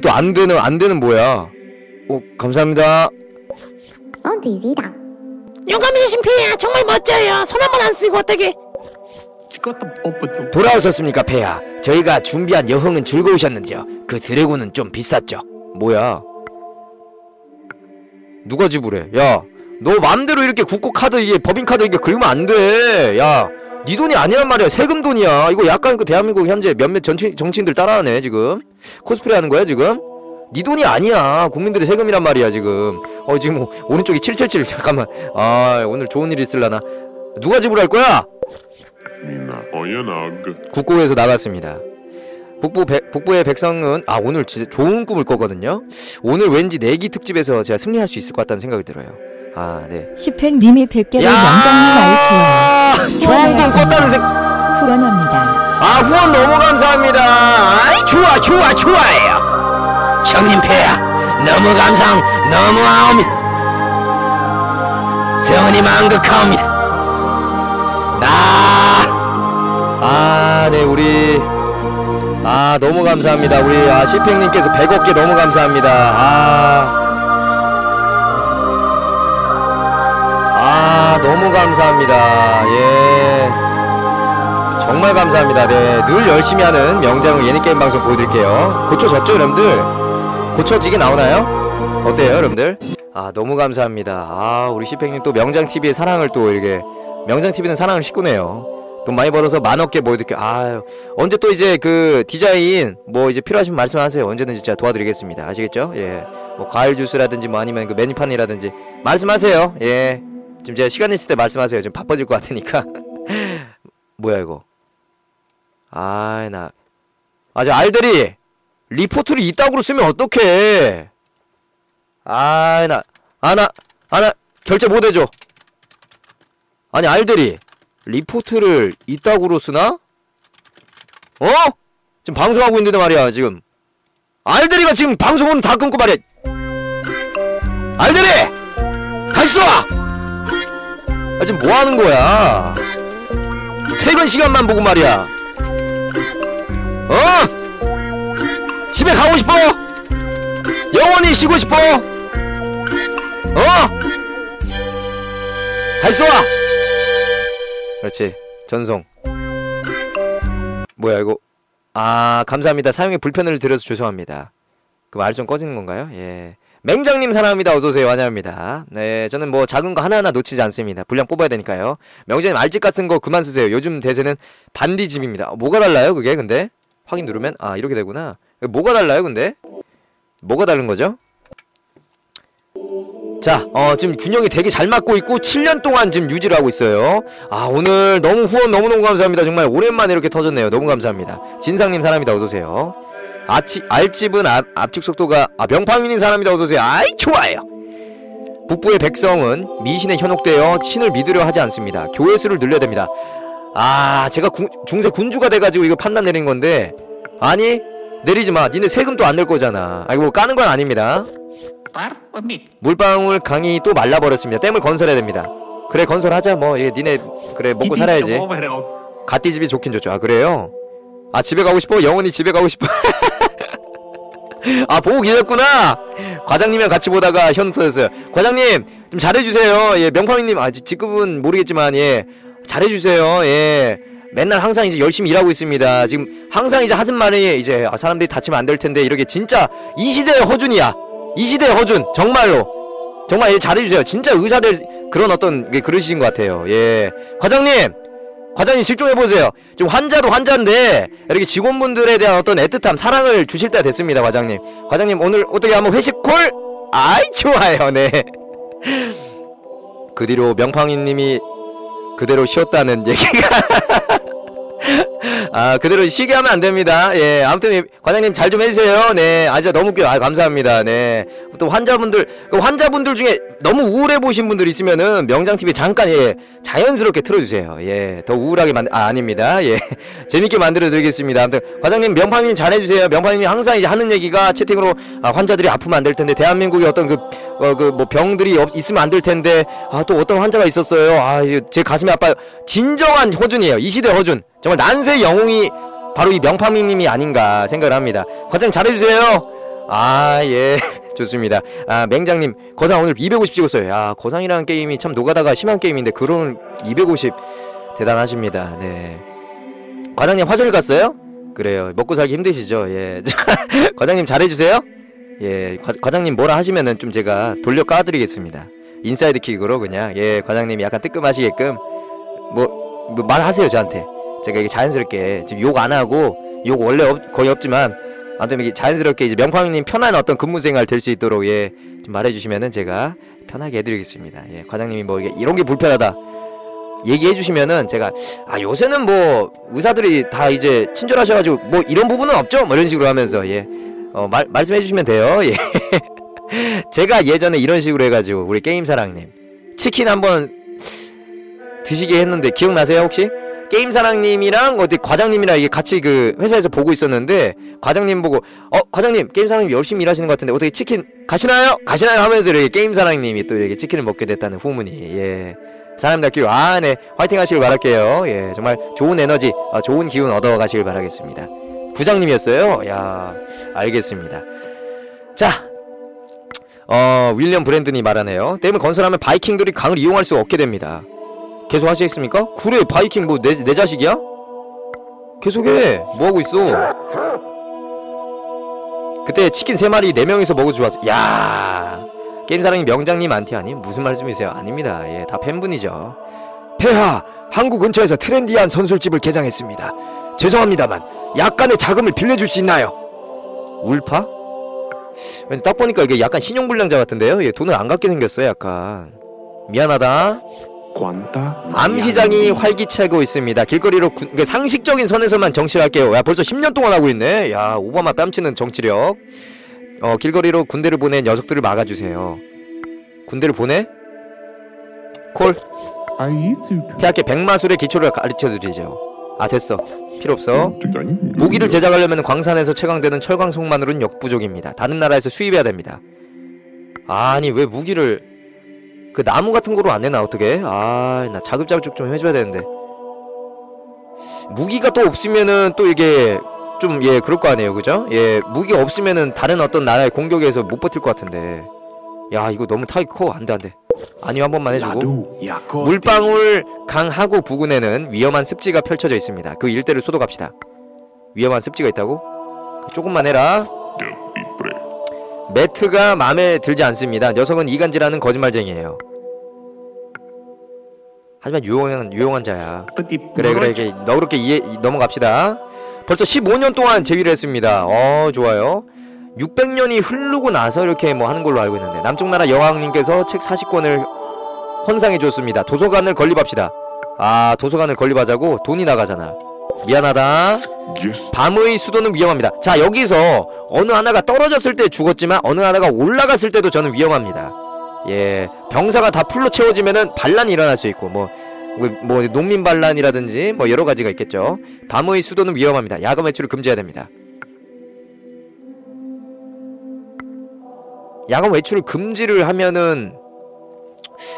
또 안 되는 뭐야? 어 감사합니다. 디디다. 용감해 신페야 정말 멋져요. 손 한 번 안 쓰고 어떻게 돌아오셨습니까 페야? 저희가 준비한 여흥은 즐거우셨는지요? 그 드래곤은 좀 비쌌죠. 뭐야 누가 지불해? 야 너 맘대로 이렇게 국고 카드 이게 법인 카드 이게 긁으면 안 돼. 야 니 돈이 아니란 말이야. 세금 돈이야. 이거 약간 그 대한민국 현재 몇몇 정치인들 따라하네 지금. 코스프레 하는 거야 지금? 니 돈이 아니야. 국민들의 세금이란 말이야 지금. 지금 뭐 오른쪽이 777 잠깐만. 아 오늘 좋은 일 있을라나. 누가 지불할 거야? 국고에서 나갔습니다. 북부의 백성은 아 오늘 진짜 좋은 꿈을 꿨거든요. 오늘 왠지 내기 특집에서 제가 승리할 수 있을 것 같다는 생각이 들어요. 아 네. 시팽님이 100개를 명장님 아이 좋은 꿈 꿨다는 생각. 후원합니다. 아 후원 너무 감사합니다. 아이 좋아요. 형님 폐야 너무 감상 너무 아옵니다. 성은이 망극하옵니다. 네 우리 너무 감사합니다. 우리 시팽님께서 100억 개 너무 감사합니다. 너무 감사합니다. 예 정말 감사합니다. 네 늘 열심히 하는 명장의 예능게임 방송 보여드릴게요. 고쳐졌죠 여러분들? 고쳐지게 나오나요? 어때요 여러분들? 아 너무 감사합니다. 우리 시팽님 또 명장TV의 사랑을 또 이렇게 명장TV는 사랑을 싣고네요. 돈 많이 벌어서 10,000억 개 보여드릴게요. 언제 또 이제 그 디자인 뭐 이제 필요하시면 말씀하세요. 언제든지 제가 도와드리겠습니다. 아시겠죠? 예 뭐 과일 주스라든지 뭐 아니면 그 메뉴판이라든지 말씀하세요. 예 지금 제가 시간 있을 때 말씀하세요. 좀 바빠질 것 같으니까. 뭐야 이거. 저 알들이 리포트를 이따구로 쓰면 어떡해. 결제 못해줘. 아니 알들이 리포트를 이따구로 쓰나? 어? 지금 방송하고 있는데 말이야. 지금 알들이가 지금 방송은 다 끊고 말이야. 알들이! 다시 쏴! 아 지금 뭐하는 거야? 퇴근 시간만 보고 말이야. 어? 집에 가고 싶어? 영원히 쉬고 싶어? 어? 다시 쏴! 그렇지. 전송. 뭐야 이거. 아 감사합니다. 사용에 불편을 드려서 죄송합니다. 그 말 좀 꺼지는 건가요? 예. 명장님 사랑합니다. 어서오세요. 환영합니다. 네, 저는 뭐 작은 거 하나하나 놓치지 않습니다. 분량 뽑아야 되니까요. 명장님 알집 같은 거 그만 쓰세요. 요즘 대세는 반디집입니다. 뭐가 달라요 그게 근데? 확인 누르면? 아 이렇게 되구나. 뭐가 달라요 근데? 뭐가 다른 거죠? 자, 지금 균형이 되게 잘 맞고 있고 7년 동안 지금 유지를 하고 있어요. 아, 오늘 너무 후원 너무너무 감사합니다. 정말 오랜만에 이렇게 터졌네요. 너무 감사합니다. 진상님 사람이다. 어서오세요. 알집은 압축 속도가 명팡민인 사람이다. 어서오세요. 아이 좋아요. 북부의 백성은 미신에 현혹되어 신을 믿으려 하지 않습니다. 교회 수를 늘려야 됩니다. 아, 제가 중세 군주가 돼가지고 이거 판단 내린 건데 아니, 내리지마. 니네 세금도 안 낼 거잖아. 아, 이거 뭐 까는 건 아닙니다. 물방울 강이 또 말라버렸습니다. 댐을 건설해야 됩니다. 그래 건설하자 뭐. 예, 니네 그래 먹고 살아야지. 갓띠집이 좋긴 좋죠. 아 그래요? 아 집에 가고 싶어? 영원히 집에 가고 싶어. 아 보고 계셨구나. 과장님이랑 같이 보다가 현우 터졌어요. 과장님 좀 잘해주세요. 예, 명파민님 아 직급은 모르겠지만 예 잘해주세요. 예 맨날 항상 이제 열심히 일하고 있습니다. 지금 항상 이제 하든 말에 이제 아, 사람들이 다치면 안 될 텐데 이렇게 진짜 이 시대의 허준이야. 이 시대의 허준 정말로 정말 잘해주세요. 진짜 의사될 그런 어떤 그릇이신 것 같아요. 예 과장님 집중해보세요. 지금 환자도 환자인데 이렇게 직원분들에 대한 어떤 애틋함 사랑을 주실 때가 됐습니다. 과장님 오늘 어떻게 한번 회식 콜? 아이 좋아요. 네. 그 뒤로 명팡이님이 그대로 쉬었다는 얘기가 아 그대로 쉬게 하면 안 됩니다. 예 아무튼 과장님 잘 좀 해주세요. 네 아 진짜 너무 웃겨요. 아 감사합니다. 네 또 환자분들 중에 너무 우울해 보신 분들 있으면은 명장TV 잠깐 예 자연스럽게 틀어주세요. 예 더 우울하게 아 아닙니다. 예 재밌게 만들어 드리겠습니다. 아무튼 과장님 명팡님 잘해주세요. 명팡님이 항상 이제 하는 얘기가 채팅으로 아 환자들이 아프면 안 될 텐데 대한민국의 어떤 뭐 병들이 있으면 안 될 텐데 아 또 어떤 환자가 있었어요. 아 제 가슴이 아파요. 진정한 허준이에요. 이 시대 허준 정말 난세 영웅이 바로 이 명파민님이 아닌가 생각을 합니다. 과장님 잘해주세요. 아 예 좋습니다. 아 맹장님 거상 오늘 250 찍었어요. 야 거상이라는 게임이 참 노가다가 심한 게임인데 그런 250 대단하십니다. 네 과장님 화장실 갔어요? 그래요 먹고 살기 힘드시죠. 예 과장님 잘해주세요. 예 과장님 뭐라 하시면은 좀 제가 돌려 까드리겠습니다. 인사이드 킥으로 그냥 예 과장님이 약간 뜨끔하시게끔 뭐 말하세요 저한테. 제가 이게 자연스럽게 지금 욕 안 하고 욕 원래 거의 없지만 아무튼 이게 자연스럽게 이제 명팡이님 편한 어떤 근무 생활 될 수 있도록 예 좀 말해주시면은 제가 편하게 해드리겠습니다. 예 과장님이 뭐 이게 이런 게 불편하다 얘기해주시면은 제가 아 요새는 뭐 의사들이 다 이제 친절하셔가지고 뭐 이런 부분은 없죠 뭐 이런 식으로 하면서 예 말씀해주시면 돼요. 예 제가 예전에 이런 식으로 해가지고 우리 게임사랑님 치킨 한번 드시게 했는데 기억나세요 혹시? 게임사랑님이랑 어디 과장님이랑 이게 같이 그 회사에서 보고 있었는데 과장님 보고 과장님 게임사랑님 열심히 일하시는 것 같은데 어떻게 치킨 가시나요 하면서 이렇게 게임사랑님이 또 이렇게 치킨을 먹게 됐다는 후문이 예 사람답게 아 네 화이팅 하시길 바랄게요. 예 정말 좋은 에너지 좋은 기운 얻어 가시길 바라겠습니다. 부장님이었어요. 야 알겠습니다. 자 윌리엄 브랜든이 말하네요. 댐을 건설하면 바이킹들이 강을 이용할 수 없게 됩니다. 계속 하시겠습니까? 그래 바이킹 뭐 내 자식이야? 계속해. 뭐하고 있어? 그때 치킨 3마리 4명이서 먹어 좋았어. 야 게임사랑이 명장님 안티 아님? 무슨 말씀이세요? 아닙니다. 예 다 팬분이죠. 폐하 항구 근처에서 트렌디한 선술집을 개장했습니다. 죄송합니다만 약간의 자금을 빌려줄 수 있나요? 울파? 딱 보니까 이게 약간 신용불량자 같은데요? 예 돈을 안 갖게 생겼어요 약간. 미안하다. 암시장이 활기차고 있습니다. 길거리로 상식적인 선에서만 정치를 할게요. 야 벌써 10년 동안 하고 있네. 야 오바마 뺨치는 정치력. 길거리로 군대를 보낸 녀석들을 막아주세요. 군대를 보내? 콜. 폐하께 백마술의 기초를 가르쳐드리죠. 아 됐어. 필요없어. 무기를 제작하려면 광산에서 채광되는 철광석만으로는 역부족입니다. 다른 나라에서 수입해야 됩니다. 아니 왜 무기를 그 나무 같은 거로 안 내나 어떻게? 아 나 자급자족 좀 해줘야 되는데 무기가 또 없으면은 또 이게 좀 예 그럴 거 아니에요 그죠? 예 무기 없으면은 다른 어떤 나라의 공격에서 못 버틸 것 같은데 야 이거 너무 타이 커 안돼 안돼 아니요 한 번만 해주고 물방울 강 하구 부근에는 위험한 습지가 펼쳐져 있습니다. 그 일대를 소독합시다. 위험한 습지가 있다고? 조금만 해라. 매트가 마음에 들지 않습니다. 녀석은 이간질하는 거짓말쟁이에요. 하지만 유용한 자야. 그래 이렇게 너그럽게 넘어갑시다. 벌써 15년 동안 재위를 했습니다. 좋아요. 600년이 흐르고 나서 이렇게 뭐 하는 걸로 알고 있는데 남쪽 나라 여왕님께서 책 40권을 헌상해 줬습니다. 도서관을 건립합시다. 아 도서관을 건립하자고? 돈이 나가잖아. 미안하다. 밤의 수도는 위험합니다. 자 여기서 어느 하나가 떨어졌을 때 죽었지만 어느 하나가 올라갔을 때도 저는 위험합니다. 예 병사가 다 풀로 채워지면은 반란이 일어날 수 있고 뭐 농민 반란이라든지 뭐 여러가지가 있겠죠. 밤의 수도는 위험합니다. 야간 외출을 금지해야 됩니다. 야간 외출을 금지를 하면은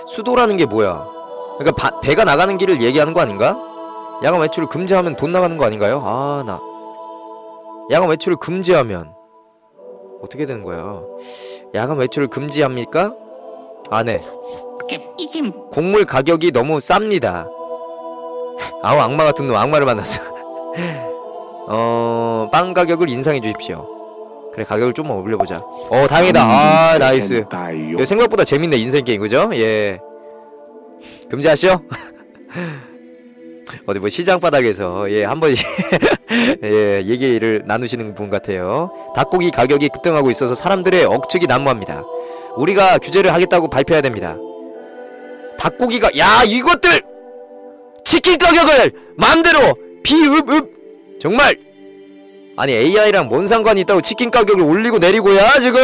수도라는 게 뭐야. 그러니까 배가 나가는 길을 얘기하는 거 아닌가? 야간 외출을 금지하면 돈 나가는 거 아닌가요? 아 나 야간 외출을 금지하면 어떻게 되는 거야? 야간 외출을 금지합니까? 아 네 곡물 가격이 너무 쌉니다. 아우 악마 같은 놈 악마를 만났어. 빵 가격을 인상해 주십시오. 그래 가격을 좀만 올려보자. 다행이다. 아 나이스. 이거 생각보다 재밌네 인생게임 그죠? 예 금지하시오. 어디 뭐 시장바닥에서 예 한 번씩 예 얘기를 나누시는 분 같아요. 닭고기 가격이 급등하고 있어서 사람들의 억측이 난무합니다. 우리가 규제를 하겠다고 발표해야 됩니다. 닭고기가 야 이것들 치킨 가격을 마음대로 정말 아니 AI랑 뭔 상관이 있다고 치킨 가격을 올리고 내리고야 지금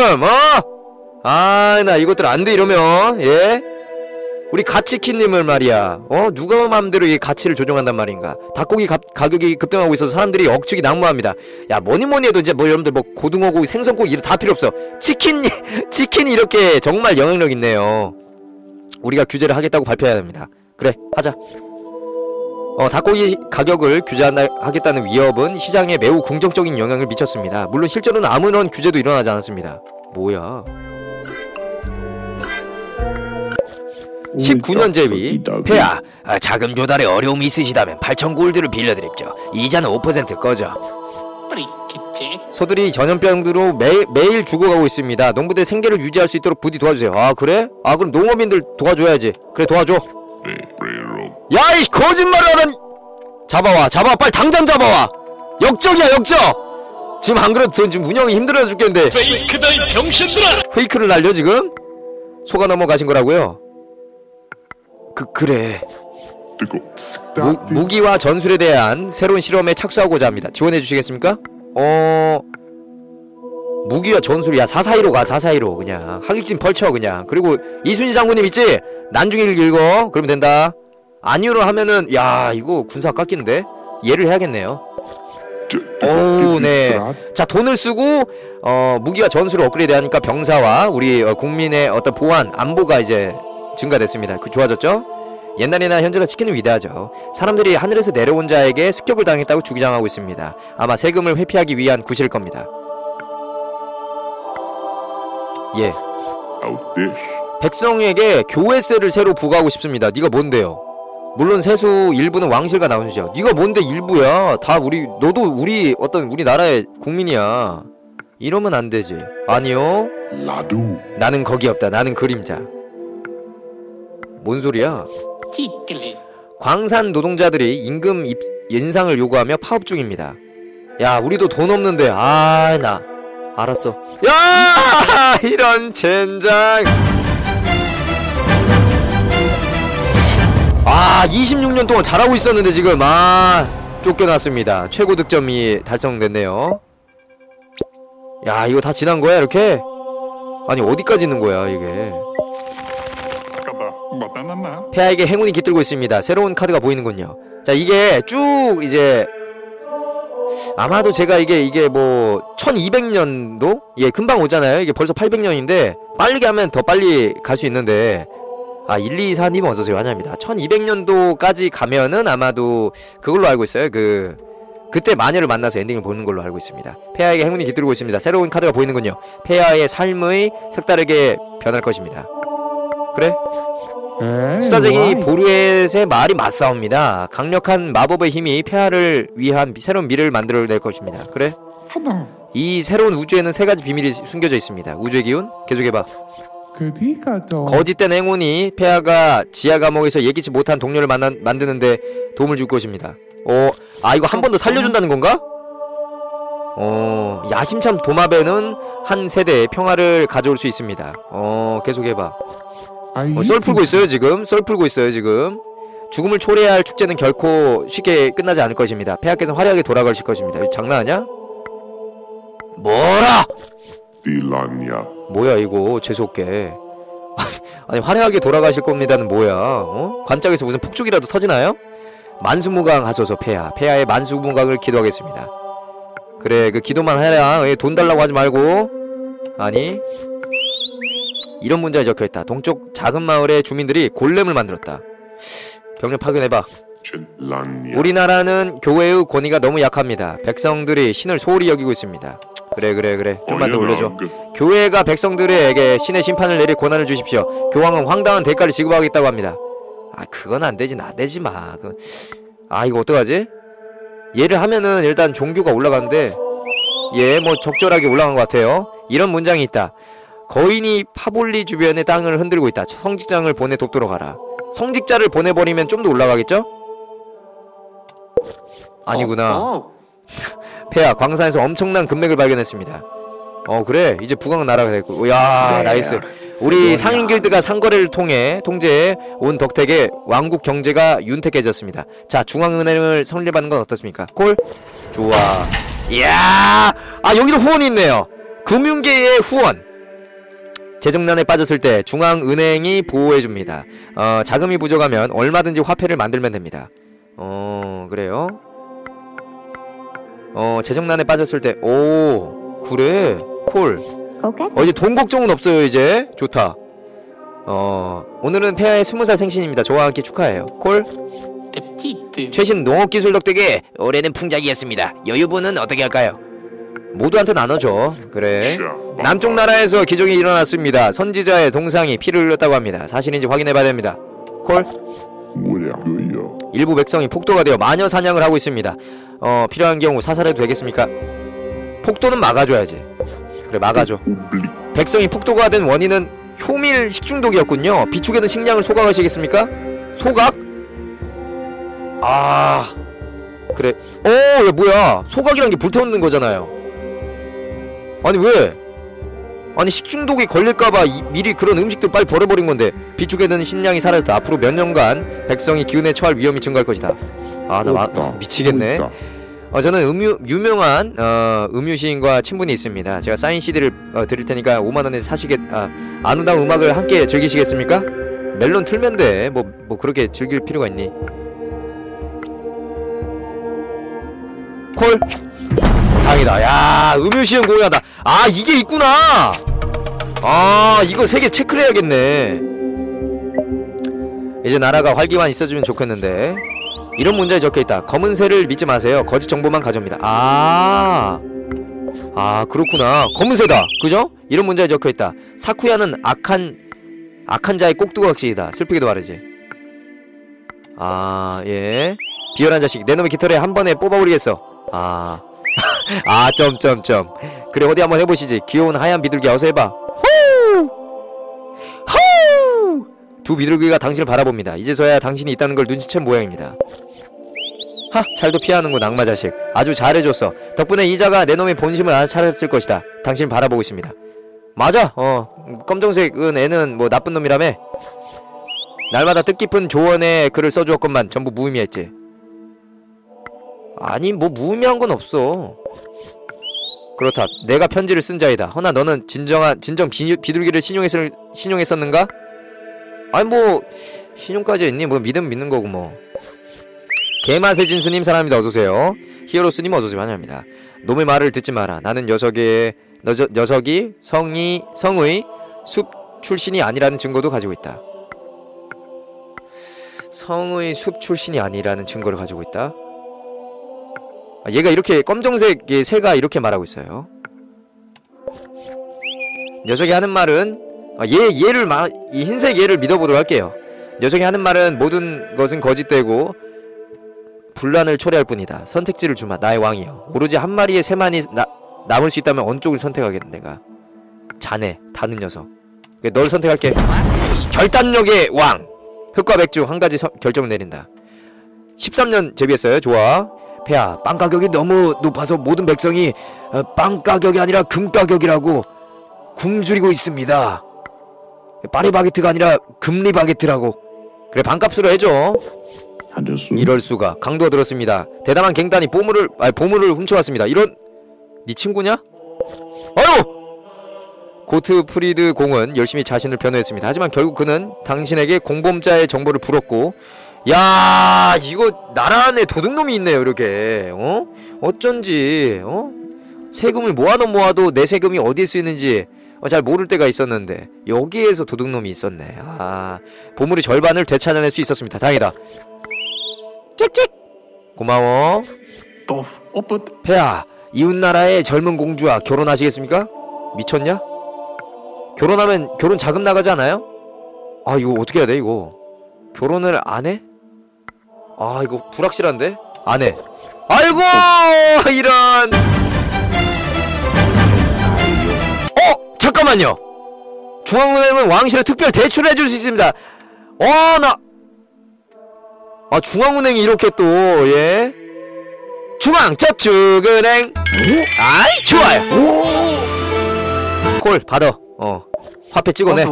아 나 이것들 안 돼 이러면 예 우리 가치킨님을 말이야 누가 마음대로 이 가치를 조정한단 말인가. 닭고기 가격이 급등하고 있어서 사람들이 억측이 난무합니다. 야 뭐니뭐니 해도 이제 뭐 여러분들 뭐 고등어고기 생선고기 다 필요없어. 치킨이 이렇게 정말 영향력 있네요. 우리가 규제를 하겠다고 발표해야 됩니다. 그래 하자. 닭고기 가격을 규제하겠다는 위협은 시장에 매우 긍정적인 영향을 미쳤습니다. 물론 실제로는 아무런 규제도 일어나지 않았습니다. 뭐야 19년 재위 폐하 자금 조달에 어려움이 있으시다면 8,000골드를 빌려드립죠. 이자는 5% 꺼져. 소들이 전염병으로 매일 죽어가고 있습니다. 농부들 생계를 유지할 수 있도록 부디 도와주세요. 아 그래? 아 그럼 농업인들 도와줘야지. 그래 도와줘. 야이 거짓말하는 잡아와 빨리 당장 잡아와. 역적이야 역적. 지금 안 그래도 지금 운영이 힘들어 죽겠는데 페이크다 이 병신들아. 페이크를 날려 지금? 속아 넘어가신 거라고요? 그래 무기와 전술에 대한 새로운 실험에 착수하고자 합니다. 지원해 주시겠습니까? 무기와 전술이야 442로 가 442로 그냥 하객진 펼쳐 그냥. 그리고 이순신 장군님 있지? 난중일 읽어 그러면 된다. 아니오로 하면은 야 이거 군사 깎이는데 얘를 해야겠네요. 오우 네 자 돈을 쓰고 무기와 전술을 업그레이드 하니까 병사와 우리 국민의 어떤 보안 안보가 이제 증가됐습니다. 좋아졌죠? 옛날이나 현재나 치킨은 위대하죠. 사람들이 하늘에서 내려온 자에게 습격을 당했다고 주장하고 있습니다. 아마 세금을 회피하기 위한 구실일 겁니다. 예 백성에게 교회세를 새로 부과하고 싶습니다. 네가 뭔데요? 물론 세수 일부는 왕실과 나누죠. 네가 뭔데 일부야? 다 우리 너도 우리 어떤 우리나라의 국민이야. 이러면 안 되지. 아니요 나는 거기 없다. 나는 그림자. 뭔 소리야? 광산 노동자들이 임금 인상을 요구하며 파업 중입니다. 야 우리도 돈 없는데 나 알았어. 야 이런 젠장. 26년 동안 잘하고 있었는데 지금 쫓겨났습니다. 최고 득점이 달성됐네요. 야 이거 다 지난 거야 이렇게? 아니 어디까지 있는 거야 이게? 폐하에게 행운이 깃들고 있습니다. 새로운 카드가 보이는군요. 자, 이게 쭉 이제 아마도 제가 이게 뭐 1200년도? 예, 금방 오잖아요. 이게 벌써 800년인데 빠르게 하면 더 빨리 갈 수 있는데, 아 1224님은 어서오세요. 환영합니다. 1200년도까지 가면은 아마도 그걸로 알고 있어요. 그때 마녀를 만나서 엔딩을 보는 걸로 알고 있습니다. 폐하에게 행운이 깃들고 있습니다. 새로운 카드가 보이는군요. 폐하의 삶의 색다르게 변할 것입니다. 그래? 수다쟁이 보루엣의 말이 맞사옵니다. 강력한 마법의 힘이 폐하를 위한 새로운 미래를 만들어낼 것입니다. 그래? 이 새로운 우주에는 세 가지 비밀이 숨겨져 있습니다. 우주의 기운? 계속해봐. 거짓된 행운이 폐하가 지하 감옥에서 예기치 못한 동료를 만드는데 도움을 줄 것입니다. 아 이거 한 번 더 살려준다는 건가? 야심찬 도마뱀은 한 세대의 평화를 가져올 수 있습니다. 계속해봐. 썰 풀고 있어요 지금. 썰 풀고 있어요 지금. 죽음을 초래할 축제는 결코 쉽게 끝나지 않을 것입니다. 폐하께서 화려하게 돌아가실 것입니다. 장난하냐? 뭐라? 뭐야 이거 재수없게. 아니 화려하게 돌아가실 겁니다는 뭐야? 관짝에서 무슨 폭죽이라도 터지나요? 만수무강 하소서 폐하. 폐하의 만수무강을 기도하겠습니다. 그래 그 기도만 해라. 돈 달라고 하지 말고. 아니 이런 문장이 적혀있다. 동쪽 작은 마을의 주민들이 골렘을 만들었다. 병력 파견해봐. 우리나라는 교회의 권위가 너무 약합니다. 백성들이 신을 소홀히 여기고 있습니다. 그래 좀만 더 올려줘. 교회가 백성들에게 신의 심판을 내릴 권한을 주십시오. 교황은 황당한 대가를 지급하겠다고 합니다. 아 그건 안되지. 나대지 마. 아 이거 어떡하지? 얘를 하면은 일단 종교가 올라가는데 예 뭐 적절하게 올라간 것 같아요. 이런 문장이 있다. 거인이 파볼리 주변의 땅을 흔들고 있다. 성직장을 보내 돕도록 하라. 성직자를 보내버리면 좀 더 올라가겠죠? 아니구나. 폐하 광산에서 엄청난 금맥을 발견했습니다. 그래 이제 부강은 나라가 됐고. 야 나이스. 우리 상인길드가 상거래를 통해 통제해 온 덕택에 왕국 경제가 윤택해졌습니다. 자 중앙은행을 설립하는 건 어떻습니까? 콜? 좋아. 이야 아 여기도 후원이 있네요. 금융계의 후원. 재정난에 빠졌을 때 중앙은행이 보호해줍니다. 자금이 부족하면 얼마든지 화폐를 만들면 됩니다. 그래요? 재정난에 빠졌을 때, 오, 그래, 콜. 이제 돈 걱정은 없어요, 이제. 좋다. 오늘은 폐하의 20살 생신입니다. 저와 함께 축하해요. 콜. 최신 농업기술 덕택에 올해는 풍작이었습니다. 여유분은 어떻게 할까요? 모두한테 나눠줘. 그래. 남쪽 나라에서 기종이 일어났습니다. 선지자의 동상이 피를 흘렸다고 합니다. 사실인지 확인해봐야 됩니다. 콜. 일부 백성이 폭도가 되어 마녀 사냥을 하고 있습니다. 필요한 경우 사살해도 되겠습니까? 폭도는 막아줘야지. 그래 막아줘. 백성이 폭도가 된 원인은 효밀 식중독이었군요. 비축에는 식량을 소각하시겠습니까? 소각? 아 그래. 야 뭐야 소각이란 게 불태우는 거잖아요. 아니 왜? 아니 식중독이 걸릴까봐 미리 그런 음식도 빨리 버려버린 건데. 비축에는 식량이 사라졌다. 앞으로 몇 년간 백성이 기운에 처할 위험이 증가할 것이다. 아 나 미치겠네. 저는 유명한 음유시인과 친분이 있습니다. 제가 사인 CD를 드릴 테니까 5만원에 아름다운 음악을 함께 즐기시겠습니까? 멜론 틀면 돼. 뭐 그렇게 즐길 필요가 있니? 콜! 다행이다. 야 음유시험 공연하다. 아 이게 있구나. 아 이거 3개 체크를 해야겠네. 이제 나라가 활기만 있어주면 좋겠는데. 이런 문장이 적혀있다. 검은새를 믿지 마세요. 거짓 정보만 가져옵니다. 아 그렇구나. 검은새다 그죠? 이런 문장이 적혀있다. 사쿠야는 악한 자의 꼭두각시이다. 슬프게도 말하지. 아 예 비열한 자식 내 놈의 깃털에 한 번에 뽑아버리겠어. 아 점점점. 그래 어디 한번 해보시지. 귀여운 하얀 비둘기 어서 해봐. 호우! 두 비둘기가 당신을 바라봅니다. 이제서야 당신이 있다는 걸 눈치챈 모양입니다. 하! 잘도 피하는군 악마 자식. 아주 잘해줬어. 덕분에 이자가 내 놈의 본심을 알아차렸을 것이다. 당신을 바라보고 있습니다. 맞아! 검정색은 애는 뭐 나쁜 놈이라며. 날마다 뜻깊은 조언에 글을 써주었건만 전부 무의미했지. 아니 뭐 무의미한 건 없어. 그렇다. 내가 편지를 쓴 자이다. 허나 너는 진정 비둘기를 신용했었는가? 아니 뭐 신용까지 있니? 뭐 믿음 믿는 거고 뭐. 개맛의 진수님 사랑합니다. 어서오세요. 히어로스님 어서오세요. 환영합니다. 놈의 말을 듣지 마라. 나는 녀석이 성의 숲 출신이 아니라는 증거도 가지고 있다. 성의 숲 출신이 아니라는 증거를 가지고 있다. 아, 얘가 이렇게 검정색 새가 이렇게 말하고 있어요. 녀석이 하는 말은 이 흰색 얘를 믿어보도록 할게요. 녀석이 하는 말은 모든 것은 거짓되고 분란을 초래할 뿐이다. 선택지를 주마. 나의 왕이여. 오로지 한 마리의 새만이 남을 수 있다면 어느 쪽을 선택하겠는 내가. 자네 다른 녀석. 널 선택할게. 결단력의 왕. 흑과 백주 한 가지 결정을 내린다. 13년 재배했어요. 좋아. 폐하, 빵 가격이 너무 높아서 모든 백성이 빵 가격이 아니라 금 가격이라고 굶주리고 있습니다. 파리 바게트가 아니라 금리 바게트라고. 그래, 반값으로 해줘. 이럴 수가. 강도가 들었습니다. 대담한 갱단이 보물을 훔쳐왔습니다. 이런. 네 친구냐? 아유! 고트프리드 공은 열심히 자신을 변호했습니다. 하지만 결국 그는 당신에게 공범자의 정보를 불었고. 야, 이거 나라 안에 도둑놈이 있네요. 이렇게 어쩐지 세금을 모아도 내 세금이 어디에 쓰이는지 잘 모를 때가 있었는데 여기에서 도둑놈이 있었네. 아, 보물의 절반을 되찾아낼 수 있었습니다. 다행이다. 찍찍 고마워. 폐하, 이웃나라의 젊은 공주와 결혼하시겠습니까? 미쳤냐? 결혼하면 결혼 자금 나가지 않아요? 아, 이거 어떻게 해야 돼 이거. 결혼을 안 해? 아, 이거 불확실한데? 안 해. 아이고! 이런. 잠깐만요. 중앙은행은 왕실에 특별 대출을 해줄 수 있습니다. 중앙은행이 이렇게 또, 예. 중앙저축은행. 아이, 좋아요. 콜 받아. 화폐 찍어내.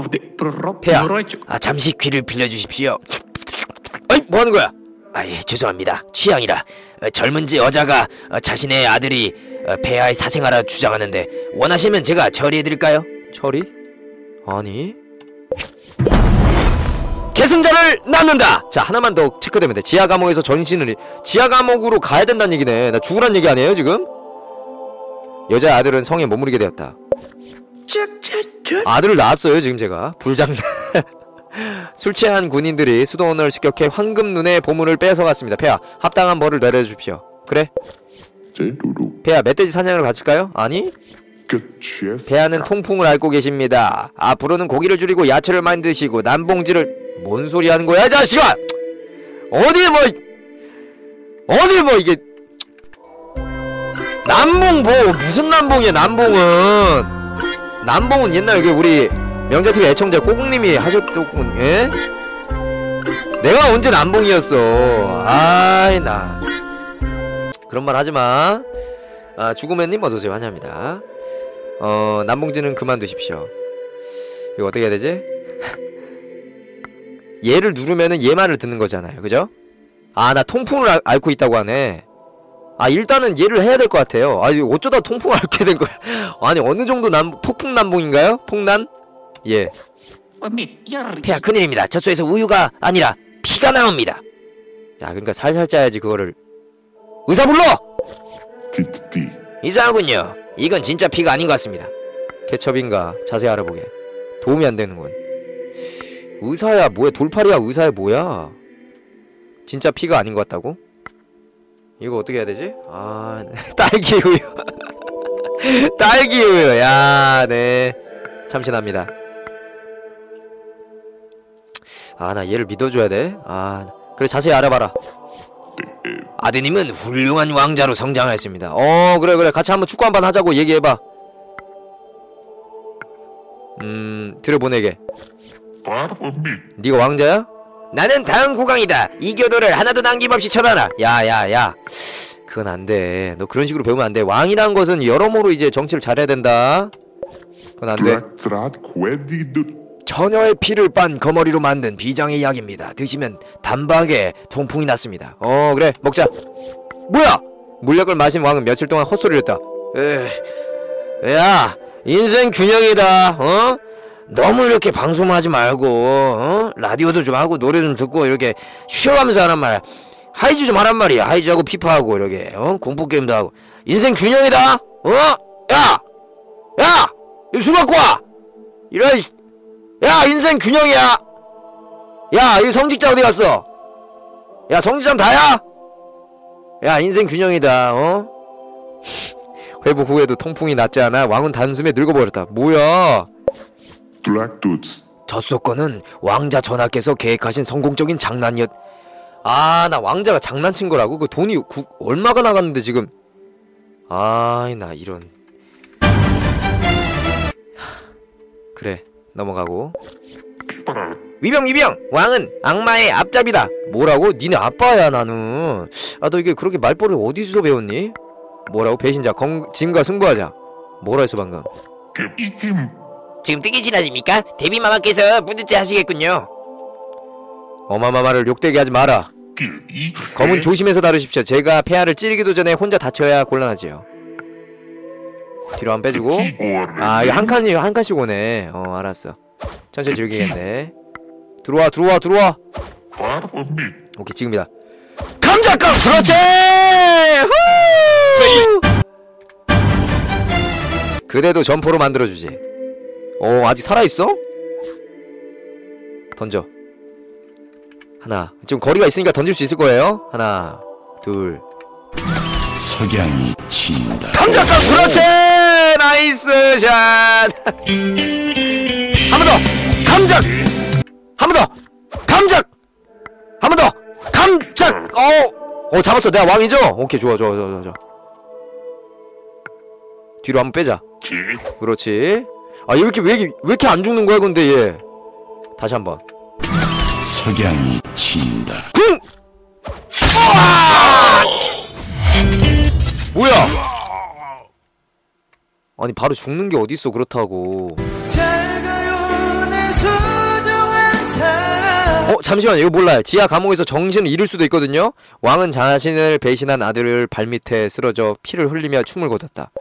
폐하, 잠시 귀를 빌려주십시오. 어이, 뭐하는 거야? 아예 죄송합니다. 취향이라. 젊은지 여자가 자신의 아들이 폐하의 사생아라 주장하는데 원하시면 제가 처리해드릴까요? 처리? 아니, 계승자를 낳는다. 자, 하나만 더 체크되면 돼. 지하 감옥에서 전신을 지하 감옥으로 가야 된다는 얘기네. 나 죽으란 얘기 아니에요 지금? 여자 아들은 성에 머무르게 되었다. 아들을 낳았어요 지금 제가. 불장난. 술 취한 군인들이 수도원을 습격해 황금 눈의 보물을 뺏어갔습니다. 폐하, 합당한 벌을 내려주십시오. 그래. 폐하, 멧돼지 사냥을 바칠까요? 아니. 폐하는 통풍을 앓고 계십니다. 앞으로는 고기를 줄이고 야채를 많이 드시고 난봉지를. 뭔 소리 하는 거야 자식아! 이게 난봉 뭐 무슨 난봉이야. 난봉은 옛날 여기 우리 명장TV 애청자 꼬국님이 하셨더군. 예? 내가 언제 난봉이었어. 아이, 나 그런 말 하지마. 아, 죽음의님 어서오세요. 환영합니다. 난봉지는 그만두십시오. 이거 어떻게 해야 되지? 얘를 누르면은 얘 말을 듣는 거잖아요, 그죠? 아, 나 통풍을 앓고 있다고 하네. 아, 일단은 얘를 해야 될 것 같아요. 아니, 어쩌다 통풍을 앓게 된 거야. 아니, 어느 정도 폭풍난봉인가요? 폭난? 예. 폐하, 큰일입니다. 저쪽에서 우유가 아니라 피가 나옵니다. 야, 그러니까 살살 짜야지 그거를. 의사 불러! 이상하군요. 이건 진짜 피가 아닌 것 같습니다. 케첩인가? 자세히 알아보게. 도움이 안 되는군. 의사야 뭐야? 돌팔이야 의사야 뭐야? 진짜 피가 아닌 것 같다고? 이거 어떻게 해야 되지? 아, 딸기 우유. 딸기 우유. 야, 네. 참신합니다. 아, 나 얘를 믿어줘야 돼. 아, 그래, 자세히 알아봐라. 아드님은 훌륭한 왕자로 성장하였습니다. 그래. 같이 한번 축구 한번 하자고 얘기해봐. 들여보내게. 네가 왕자야? 나는 다음 국왕이다. 이 교도를 하나도 남김없이 쳐다라. 야야야, 그건 안돼. 너 그런 식으로 배우면 안돼. 왕이란 것은 여러모로 이제 정치를 잘해야 된다. 그건 안돼. 처녀의 피를 빤 거머리로 만든 비장의 약입니다. 드시면 단박에 통풍이 났습니다. 그래, 먹자. 뭐야, 물약을 마신 왕은 며칠 동안 헛소리를 했다. 야, 인생 균형이다. 너무 이렇게 방송하지 말고 어? 라디오도 좀 하고 노래 좀 듣고 이렇게 쉬어가면서 하란 말이야. 하이즈 좀 하란 말이야. 하이즈하고 피파하고 이렇게 어? 공포게임도 하고 인생 균형이다. 어? 야! 야! 이거 술 갖고 와! 이런 야! 인생 균형이야! 야! 이 성직자 어디 갔어? 야! 성직자는 다야? 야! 인생 균형이다. 어? 회복 후에도 통풍이 낫지 않아 왕은 단숨에 늙어버렸다. 뭐야? 젖소건은 왕자 전하께서 계획하신 성공적인 장난이었. 아, 나 왕자가 장난친 거라고? 그 돈이 얼마가 나갔는데 지금. 아, 나 이런. 그래, 넘어가고. 위병! 왕은 악마의 앞잡이다. 뭐라고? 니네 아빠야 나는. 아, 너 이게 그렇게 말버릇 어디서 배웠니? 뭐라고? 배신자 짐과 승부하자. 뭐라 했어 방금? 지금 뜨개질하십니까? 데뷔마마께서 뿌듯해하시겠군요. 어마마마를 욕되게 하지 마라. 검은 조심해서 다루십시오. 제가 폐하를 찌르기도 전에 혼자 다쳐야 곤란하지요. 뒤로 한 빼주고. 아 이거 한 칸이 한 칸씩 오네. 어 알았어. 천천히 즐기겠네. 들어와. 오케이 지금이다. 감자깡 그렇지. 그대도 점포로 만들어주지. 오 아직 살아있어? 던져. 하나. 지금 거리가 있으니까 던질 수 있을 거예요. 하나 둘. 석양이 친다. 감자깡 그렇지. 나이스 샷. 한 번 더. 감작. 한 번 더. 감작. 한 번 더. 감작. 오 잡았어. 내가 왕이죠? 오케이 좋아. 뒤로 한번 빼자. 그렇지. 아, 얘 왜 이렇게 안 죽는 거야, 근데 얘. 다시 한 번. 석양이 친다. 궁! 우와! 뭐야? 아니, 바로 죽는 게 어딨어, 그렇다고. 어, 잠시만, 이거 몰라요. 지하 감옥에서 정신을 잃을 수도 있거든요? 왕은 자신을 배신한 아들을 발밑에 쓰러져 피를 흘리며 춤을 거뒀다.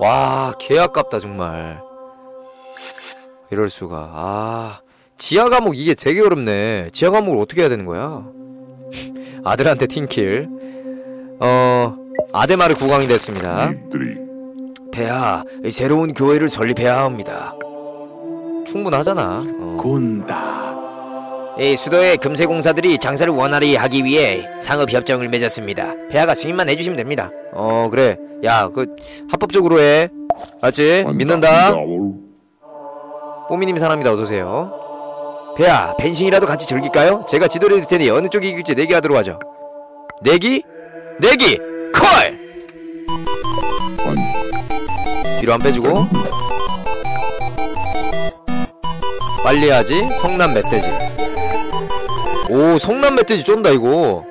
와, 개 아깝다 정말. 이럴 수가. 아, 지하 감옥 이게 되게 어렵네. 지하 감옥을 어떻게 해야 되는 거야? 아들한테 팀킬. 아데마르 국왕이 됐습니다. 폐하, 새로운 교회를 설립해야 합니다. 충분하잖아. 곤다. 이 수도의 금세공사들이 장사를 원활히 하기 위해 상업협정을 맺었습니다. 폐하가 승인만 해주시면 됩니다. 어 그래. 야 그 합법적으로 해. 알지? 믿는다. 뽀미님 사람이다. 어서오세요. 폐하 펜싱이라도 같이 즐길까요? 제가 지도를 드릴테니 어느 쪽이 이길지 내기하도록 하죠. 내기? 내기! 콜! 뒤로 안 빼주고 빨리 하지. 성남 멧돼지. 오 성남 멧돼지 쫀다 이거.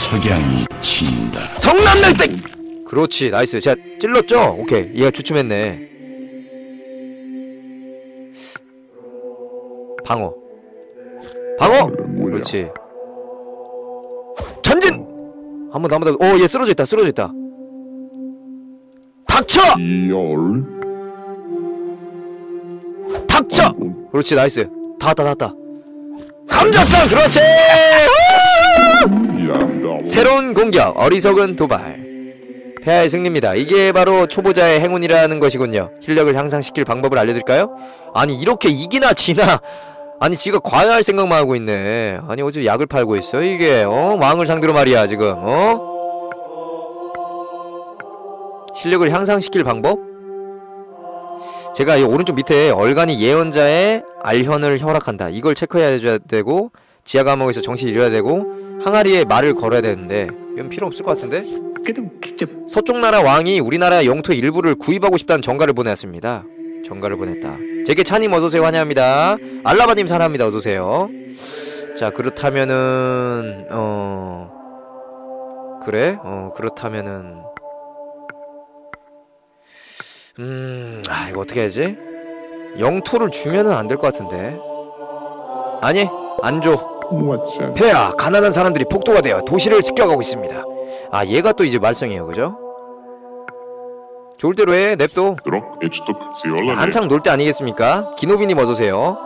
석양이 친다. 성남 멧돼지. 그렇지 나이스. 제가 찔렀죠? 오케이 얘가 주춤했네. 방어. 그렇지. 전진. 한번 더. 오 얘 쓰러져 있다. 닥쳐. 그렇지 나이스. 다. 감자탕 그렇지. 새로운 공격. 어리석은 도발. 폐하의 승리입니다. 이게 바로 초보자의 행운이라는 것이군요. 실력을 향상시킬 방법을 알려드릴까요? 아니 이렇게 이기나 지나. 아니 지가 과외할 생각만 하고 있네. 아니 어제 약을 팔고 있어 이게. 어? 왕을 상대로 말이야 지금. 어? 실력을 향상시킬 방법? 제가 이 오른쪽 밑에 얼간이 예언자의 알현을 허락한다. 이걸 체크해야 되고 지하 감옥에서 정신을 잃어야 되고 항아리에 말을 걸어야 되는데 이건 필요 없을 것 같은데? 서쪽 나라 왕이 우리나라 영토의 일부를 구입하고 싶다는 전가를 보냈습니다. 제게 차님 어서오세요. 환영합니다. 알라바님 사랑합니다. 어서오세요. 자 그렇다면은 그래? 그렇다면은 아 이거 어떻게 해야지? 영토를 주면은 안 될 것 같은데. 아니 안 줘. 폐하, 가난한 사람들이 폭도가 되어 도시를 지켜가고 있습니다. 아, 얘가 또 이제 말썽이에요, 그죠? 좋을 대로 해, 냅둬. 한창 놀 때 아니겠습니까? 기노비님 어서오세요.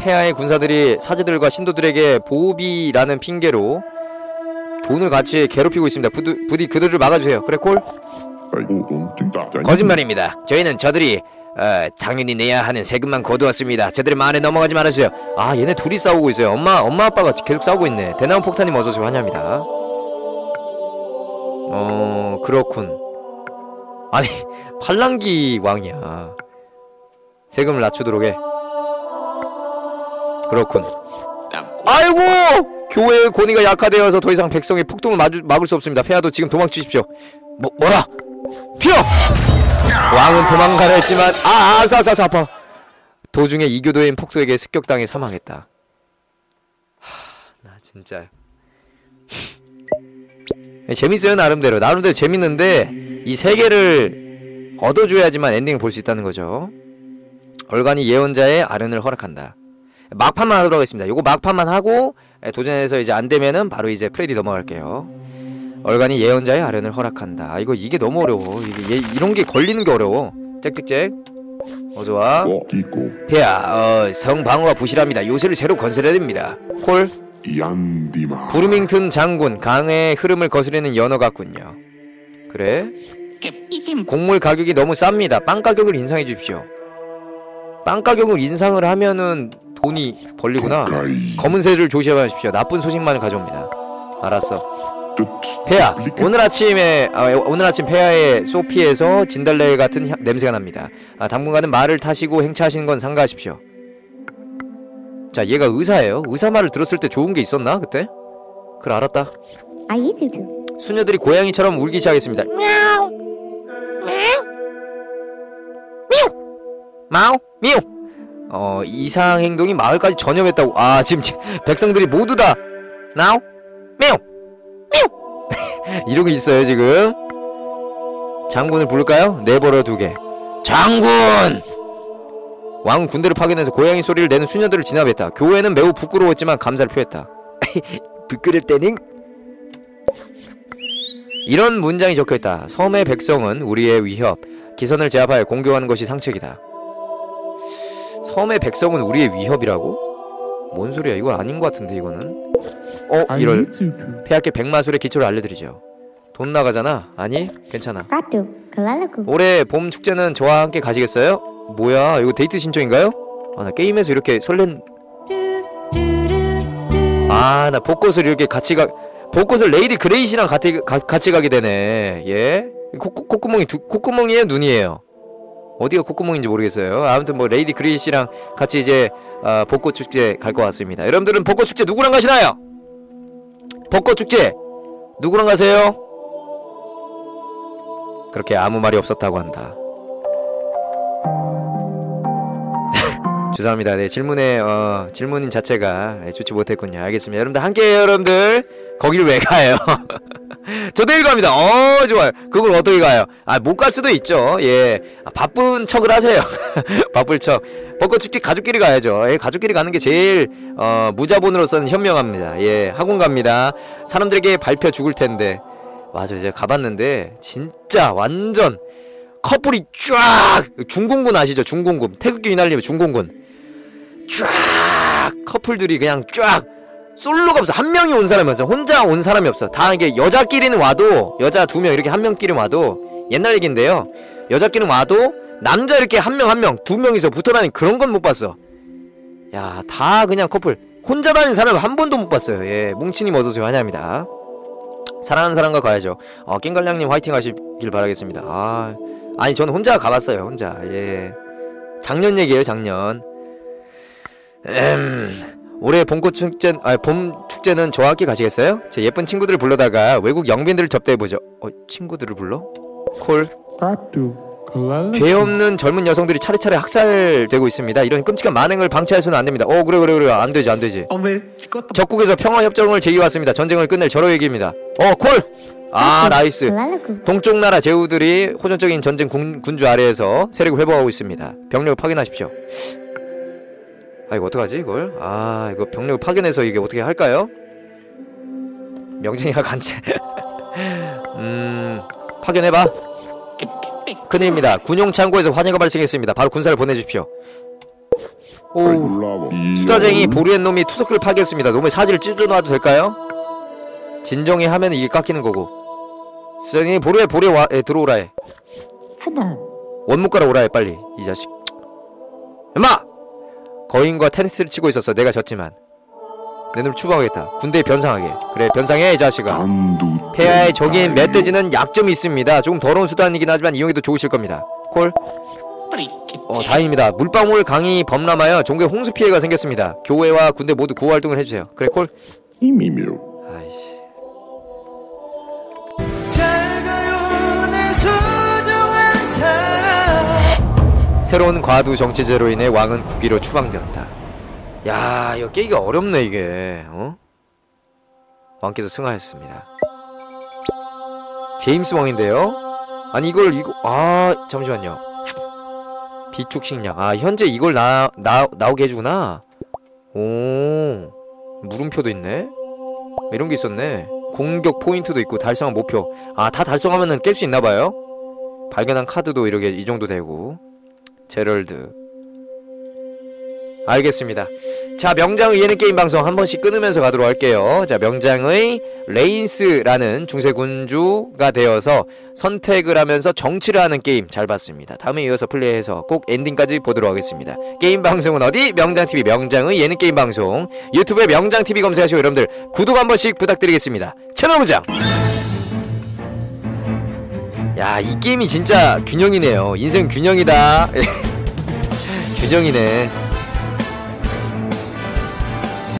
폐하의 군사들이 사제들과 신도들에게 보호비라는 핑계로 돈을 같이 괴롭히고 있습니다. 부디 그들을 막아주세요. 그래, 콜? 거짓말입니다. 저희는 저들이 당연히 내야 하는 세금만 거두었습니다. 저들의 말에 넘어가지 말아주세요. 아, 얘네 둘이 싸우고 있어요. 엄마 아빠가 계속 싸우고 있네. 대나무 폭탄님 어서오세요. 환영합니다. 그렇군. 아니, 팔랑기 왕이야. 세금을 낮추도록 해. 그렇군. 아이고! 교회의 권위가 약화되어서 더 이상 백성의 폭동을 막을 수 없습니다. 폐하도 지금 도망치십시오. 뭐라? 튀어! 왕은 도망가려 했지만 아싸싸싸 아파. 도중에 이교도인 폭도에게 습격당해 사망했다. 나 진짜 재밌어요. 나름대로 재밌는데 이 세 개를 얻어줘야지만 엔딩을 볼 수 있다는 거죠. 얼간이 예언자의 아련을 허락한다. 막판만 하도록 하겠습니다. 요거 막판만 하고 도전해서 이제 안 되면은 바로 이제 프레디 넘어갈게요. 얼간이 예언자의 아련을 허락한다. 이거 이게 너무 어려워. 이런 게 걸리는 게 어려워. 짹짹짹. 어서와. 폐하, 성 방어가 부실합니다. 요새를 새로 건설해야 됩니다. 콜. 브루밍튼 장군, 강의 흐름을 거스르는 연어 같군요. 그래. 곡물 가격이 너무 쌉니다. 빵 가격을 인상해 주십시오. 빵 가격을 인상을 하면은 돈이 벌리구나. 검은새를 조심하십시오. 나쁜 소식만을 가져옵니다. 알았어. 폐하, 오늘 아침 폐하의 소피에서 진달래 같은 냄새가 납니다. 당분간은 말을 타시고 행차하시는 건 삼가하십시오. 자, 얘가 의사예요. 의사 말을 들었을 때 좋은 게 있었나 그때? 그걸 알았다. 수녀들이 고양이처럼 울기 시작했습니다. 미야오, 미야오, 마오, 미야오. 이상 행동이 마을까지 전염했다고. 아, 지금 백성들이 모두 다 나오, 미야오. 이러고 있어요 지금. 장군을 부를까요? 내버려 두게. 장군! 왕은 군대를 파견해서 고양이 소리를 내는 수녀들을 진압했다. 교회는 매우 부끄러웠지만 감사를 표했다. 부끄럽 때는? 이런 문장이 적혀있다. 섬의 백성은 우리의 위협, 기선을 제압하여 공격하는 것이 상책이다. 섬의 백성은 우리의 위협이라고? 뭔 소리야. 이건 아닌 것 같은데. 이거는 이럴. 폐하께 백마술의 기초를 알려드리죠. 돈 나가잖아. 아니 괜찮아. 올해 봄 축제는 저와 함께 가시겠어요? 뭐야, 이거 데이트 신청인가요? 아, 나 게임에서 이렇게 설렌. 아, 나 벚꽃을 이렇게 같이 가. 벚꽃을 레이디 그레이시랑 같이 가게 되네. 예. 콧구멍이에요 눈이에요? 어디가 콧구멍인지 모르겠어요. 아무튼 뭐 레이디 그레이시랑 같이 이제 벚꽃축제 갈 것 같습니다. 여러분들은 벚꽃축제 누구랑 가시나요? 벚꽃축제 누구랑 가세요? 그렇게 아무 말이 없었다고 한다. 죄송합니다. 네, 질문인 자체가 좋지 못했군요. 알겠습니다. 여러분들 함께해요. 여러분들 거길 왜 가요? 저 내일 갑니다. 좋아요. 그걸 어떻게 가요? 아, 못 갈 수도 있죠. 예. 아, 바쁜 척을 하세요. 바쁠 척. 벚꽃축제 가족끼리 가야죠. 예, 가족끼리 가는 게 제일 무자본으로서는 현명합니다. 예, 학원 갑니다. 사람들에게 밟혀 죽을 텐데. 맞아, 제가 가봤는데 진짜 완전 커플이 쫙. 중공군 아시죠? 중공군. 태극기 휘날리면 중공군. 쫙 커플들이 그냥 쫙. 솔로가 없어. 한 명이 온 사람이 없어. 혼자 온 사람이 없어. 다 이게 여자끼리는 와도, 여자 두 명 이렇게 한 명끼리 와도, 옛날 얘기인데요. 여자끼리는 와도 남자 이렇게 한 명, 두 명이서 붙어다니는 그런 건 못 봤어. 야, 다 그냥 커플. 혼자 다니는 사람 한 번도 못 봤어요. 예, 뭉치님 어서오세요. 환영합니다. 사랑하는 사람과 가야죠. 깽갈량님 화이팅 하시길 바라겠습니다. 아, 아니 저는 혼자 가봤어요. 혼자. 예, 작년 얘기예요. 작년. 올해 봄 축제는 저와 함께 가시겠어요? 제 예쁜 친구들을 불러다가 외국 영빈들을 접대해보죠. 친구들을 불러? 콜. 죄 없는 젊은 여성들이 차례차례 학살되고 있습니다. 이런 끔찍한 만행을 방치할 수는 안됩니다. 그래 안되지. 적국에서 평화협정을 제기해왔습니다. 전쟁을 끝낼 저로 얘기입니다. 콜. 아, 나이스. 동쪽 나라 제후들이 호전적인 전쟁 군주 아래에서 세력을 회복하고 있습니다. 병력을 파견하십시오. 아 이거 어떡하지 이걸? 아 이거 병력을 파견해서 이게 어떻게 할까요? 명진이가 간체 파견해봐. 큰일입니다. 군용 창고에서 화재가 발생했습니다. 바로 군사를 보내주십시오. 오, 수다쟁이 보류한 놈이 투석기를 파괴했습니다. 놈의 사지를 찢어놔도 될까요? 진정해 하면 이게 깎이는 거고. 수다쟁이 보류해 와, 에, 들어오라 해. 원목 가라 오라 해 빨리 이 자식. 엄마! 거인과 테니스를 치고 있었어. 내가 졌지만 내 놈을 추방하겠다. 군대에 변상하게. 그래 변상해 이 자식아. 폐하의 적인 멧돼지는 약점이 있습니다. 조금 더러운 수단이긴 하지만 이용해도 좋으실 겁니다. 콜. 다행입니다. 물방울 강이 범람하여 종교에 홍수 피해가 생겼습니다. 교회와 군대 모두 구호 활동을 해주세요. 그래 콜. 아이씨. 새로운 과두 정치제로 인해 왕은 국위로 추방되었다. 야, 이거 깨기가 어렵네 이게. 어? 왕께서 승하였습니다. 제임스 왕인데요. 아니 이걸 이거 아 잠시만요. 비축식량. 아 현재 이걸 나오게 해주구나. 오 물음표도 있네. 이런 게 있었네. 공격 포인트도 있고 달성한 목표. 아 다 달성하면은 깰 수 있나봐요. 발견한 카드도 이렇게 이 정도 되고. 제럴드. 알겠습니다. 자 명장의 예능 게임 방송 한 번씩 끊으면서 가도록 할게요. 자 명장의 레인스라는 중세군주가 되어서 선택을 하면서 정치를 하는 게임 잘 봤습니다. 다음에 이어서 플레이해서 꼭 엔딩까지 보도록 하겠습니다. 게임 방송은 어디? 명장TV 명장의 예능 게임 방송 유튜브에 명장TV 검색하시고 여러분들 구독 한 번씩 부탁드리겠습니다. 채널 고정! 야 이 게임이 진짜 균형이네요. 인생 균형이다. 균형이네.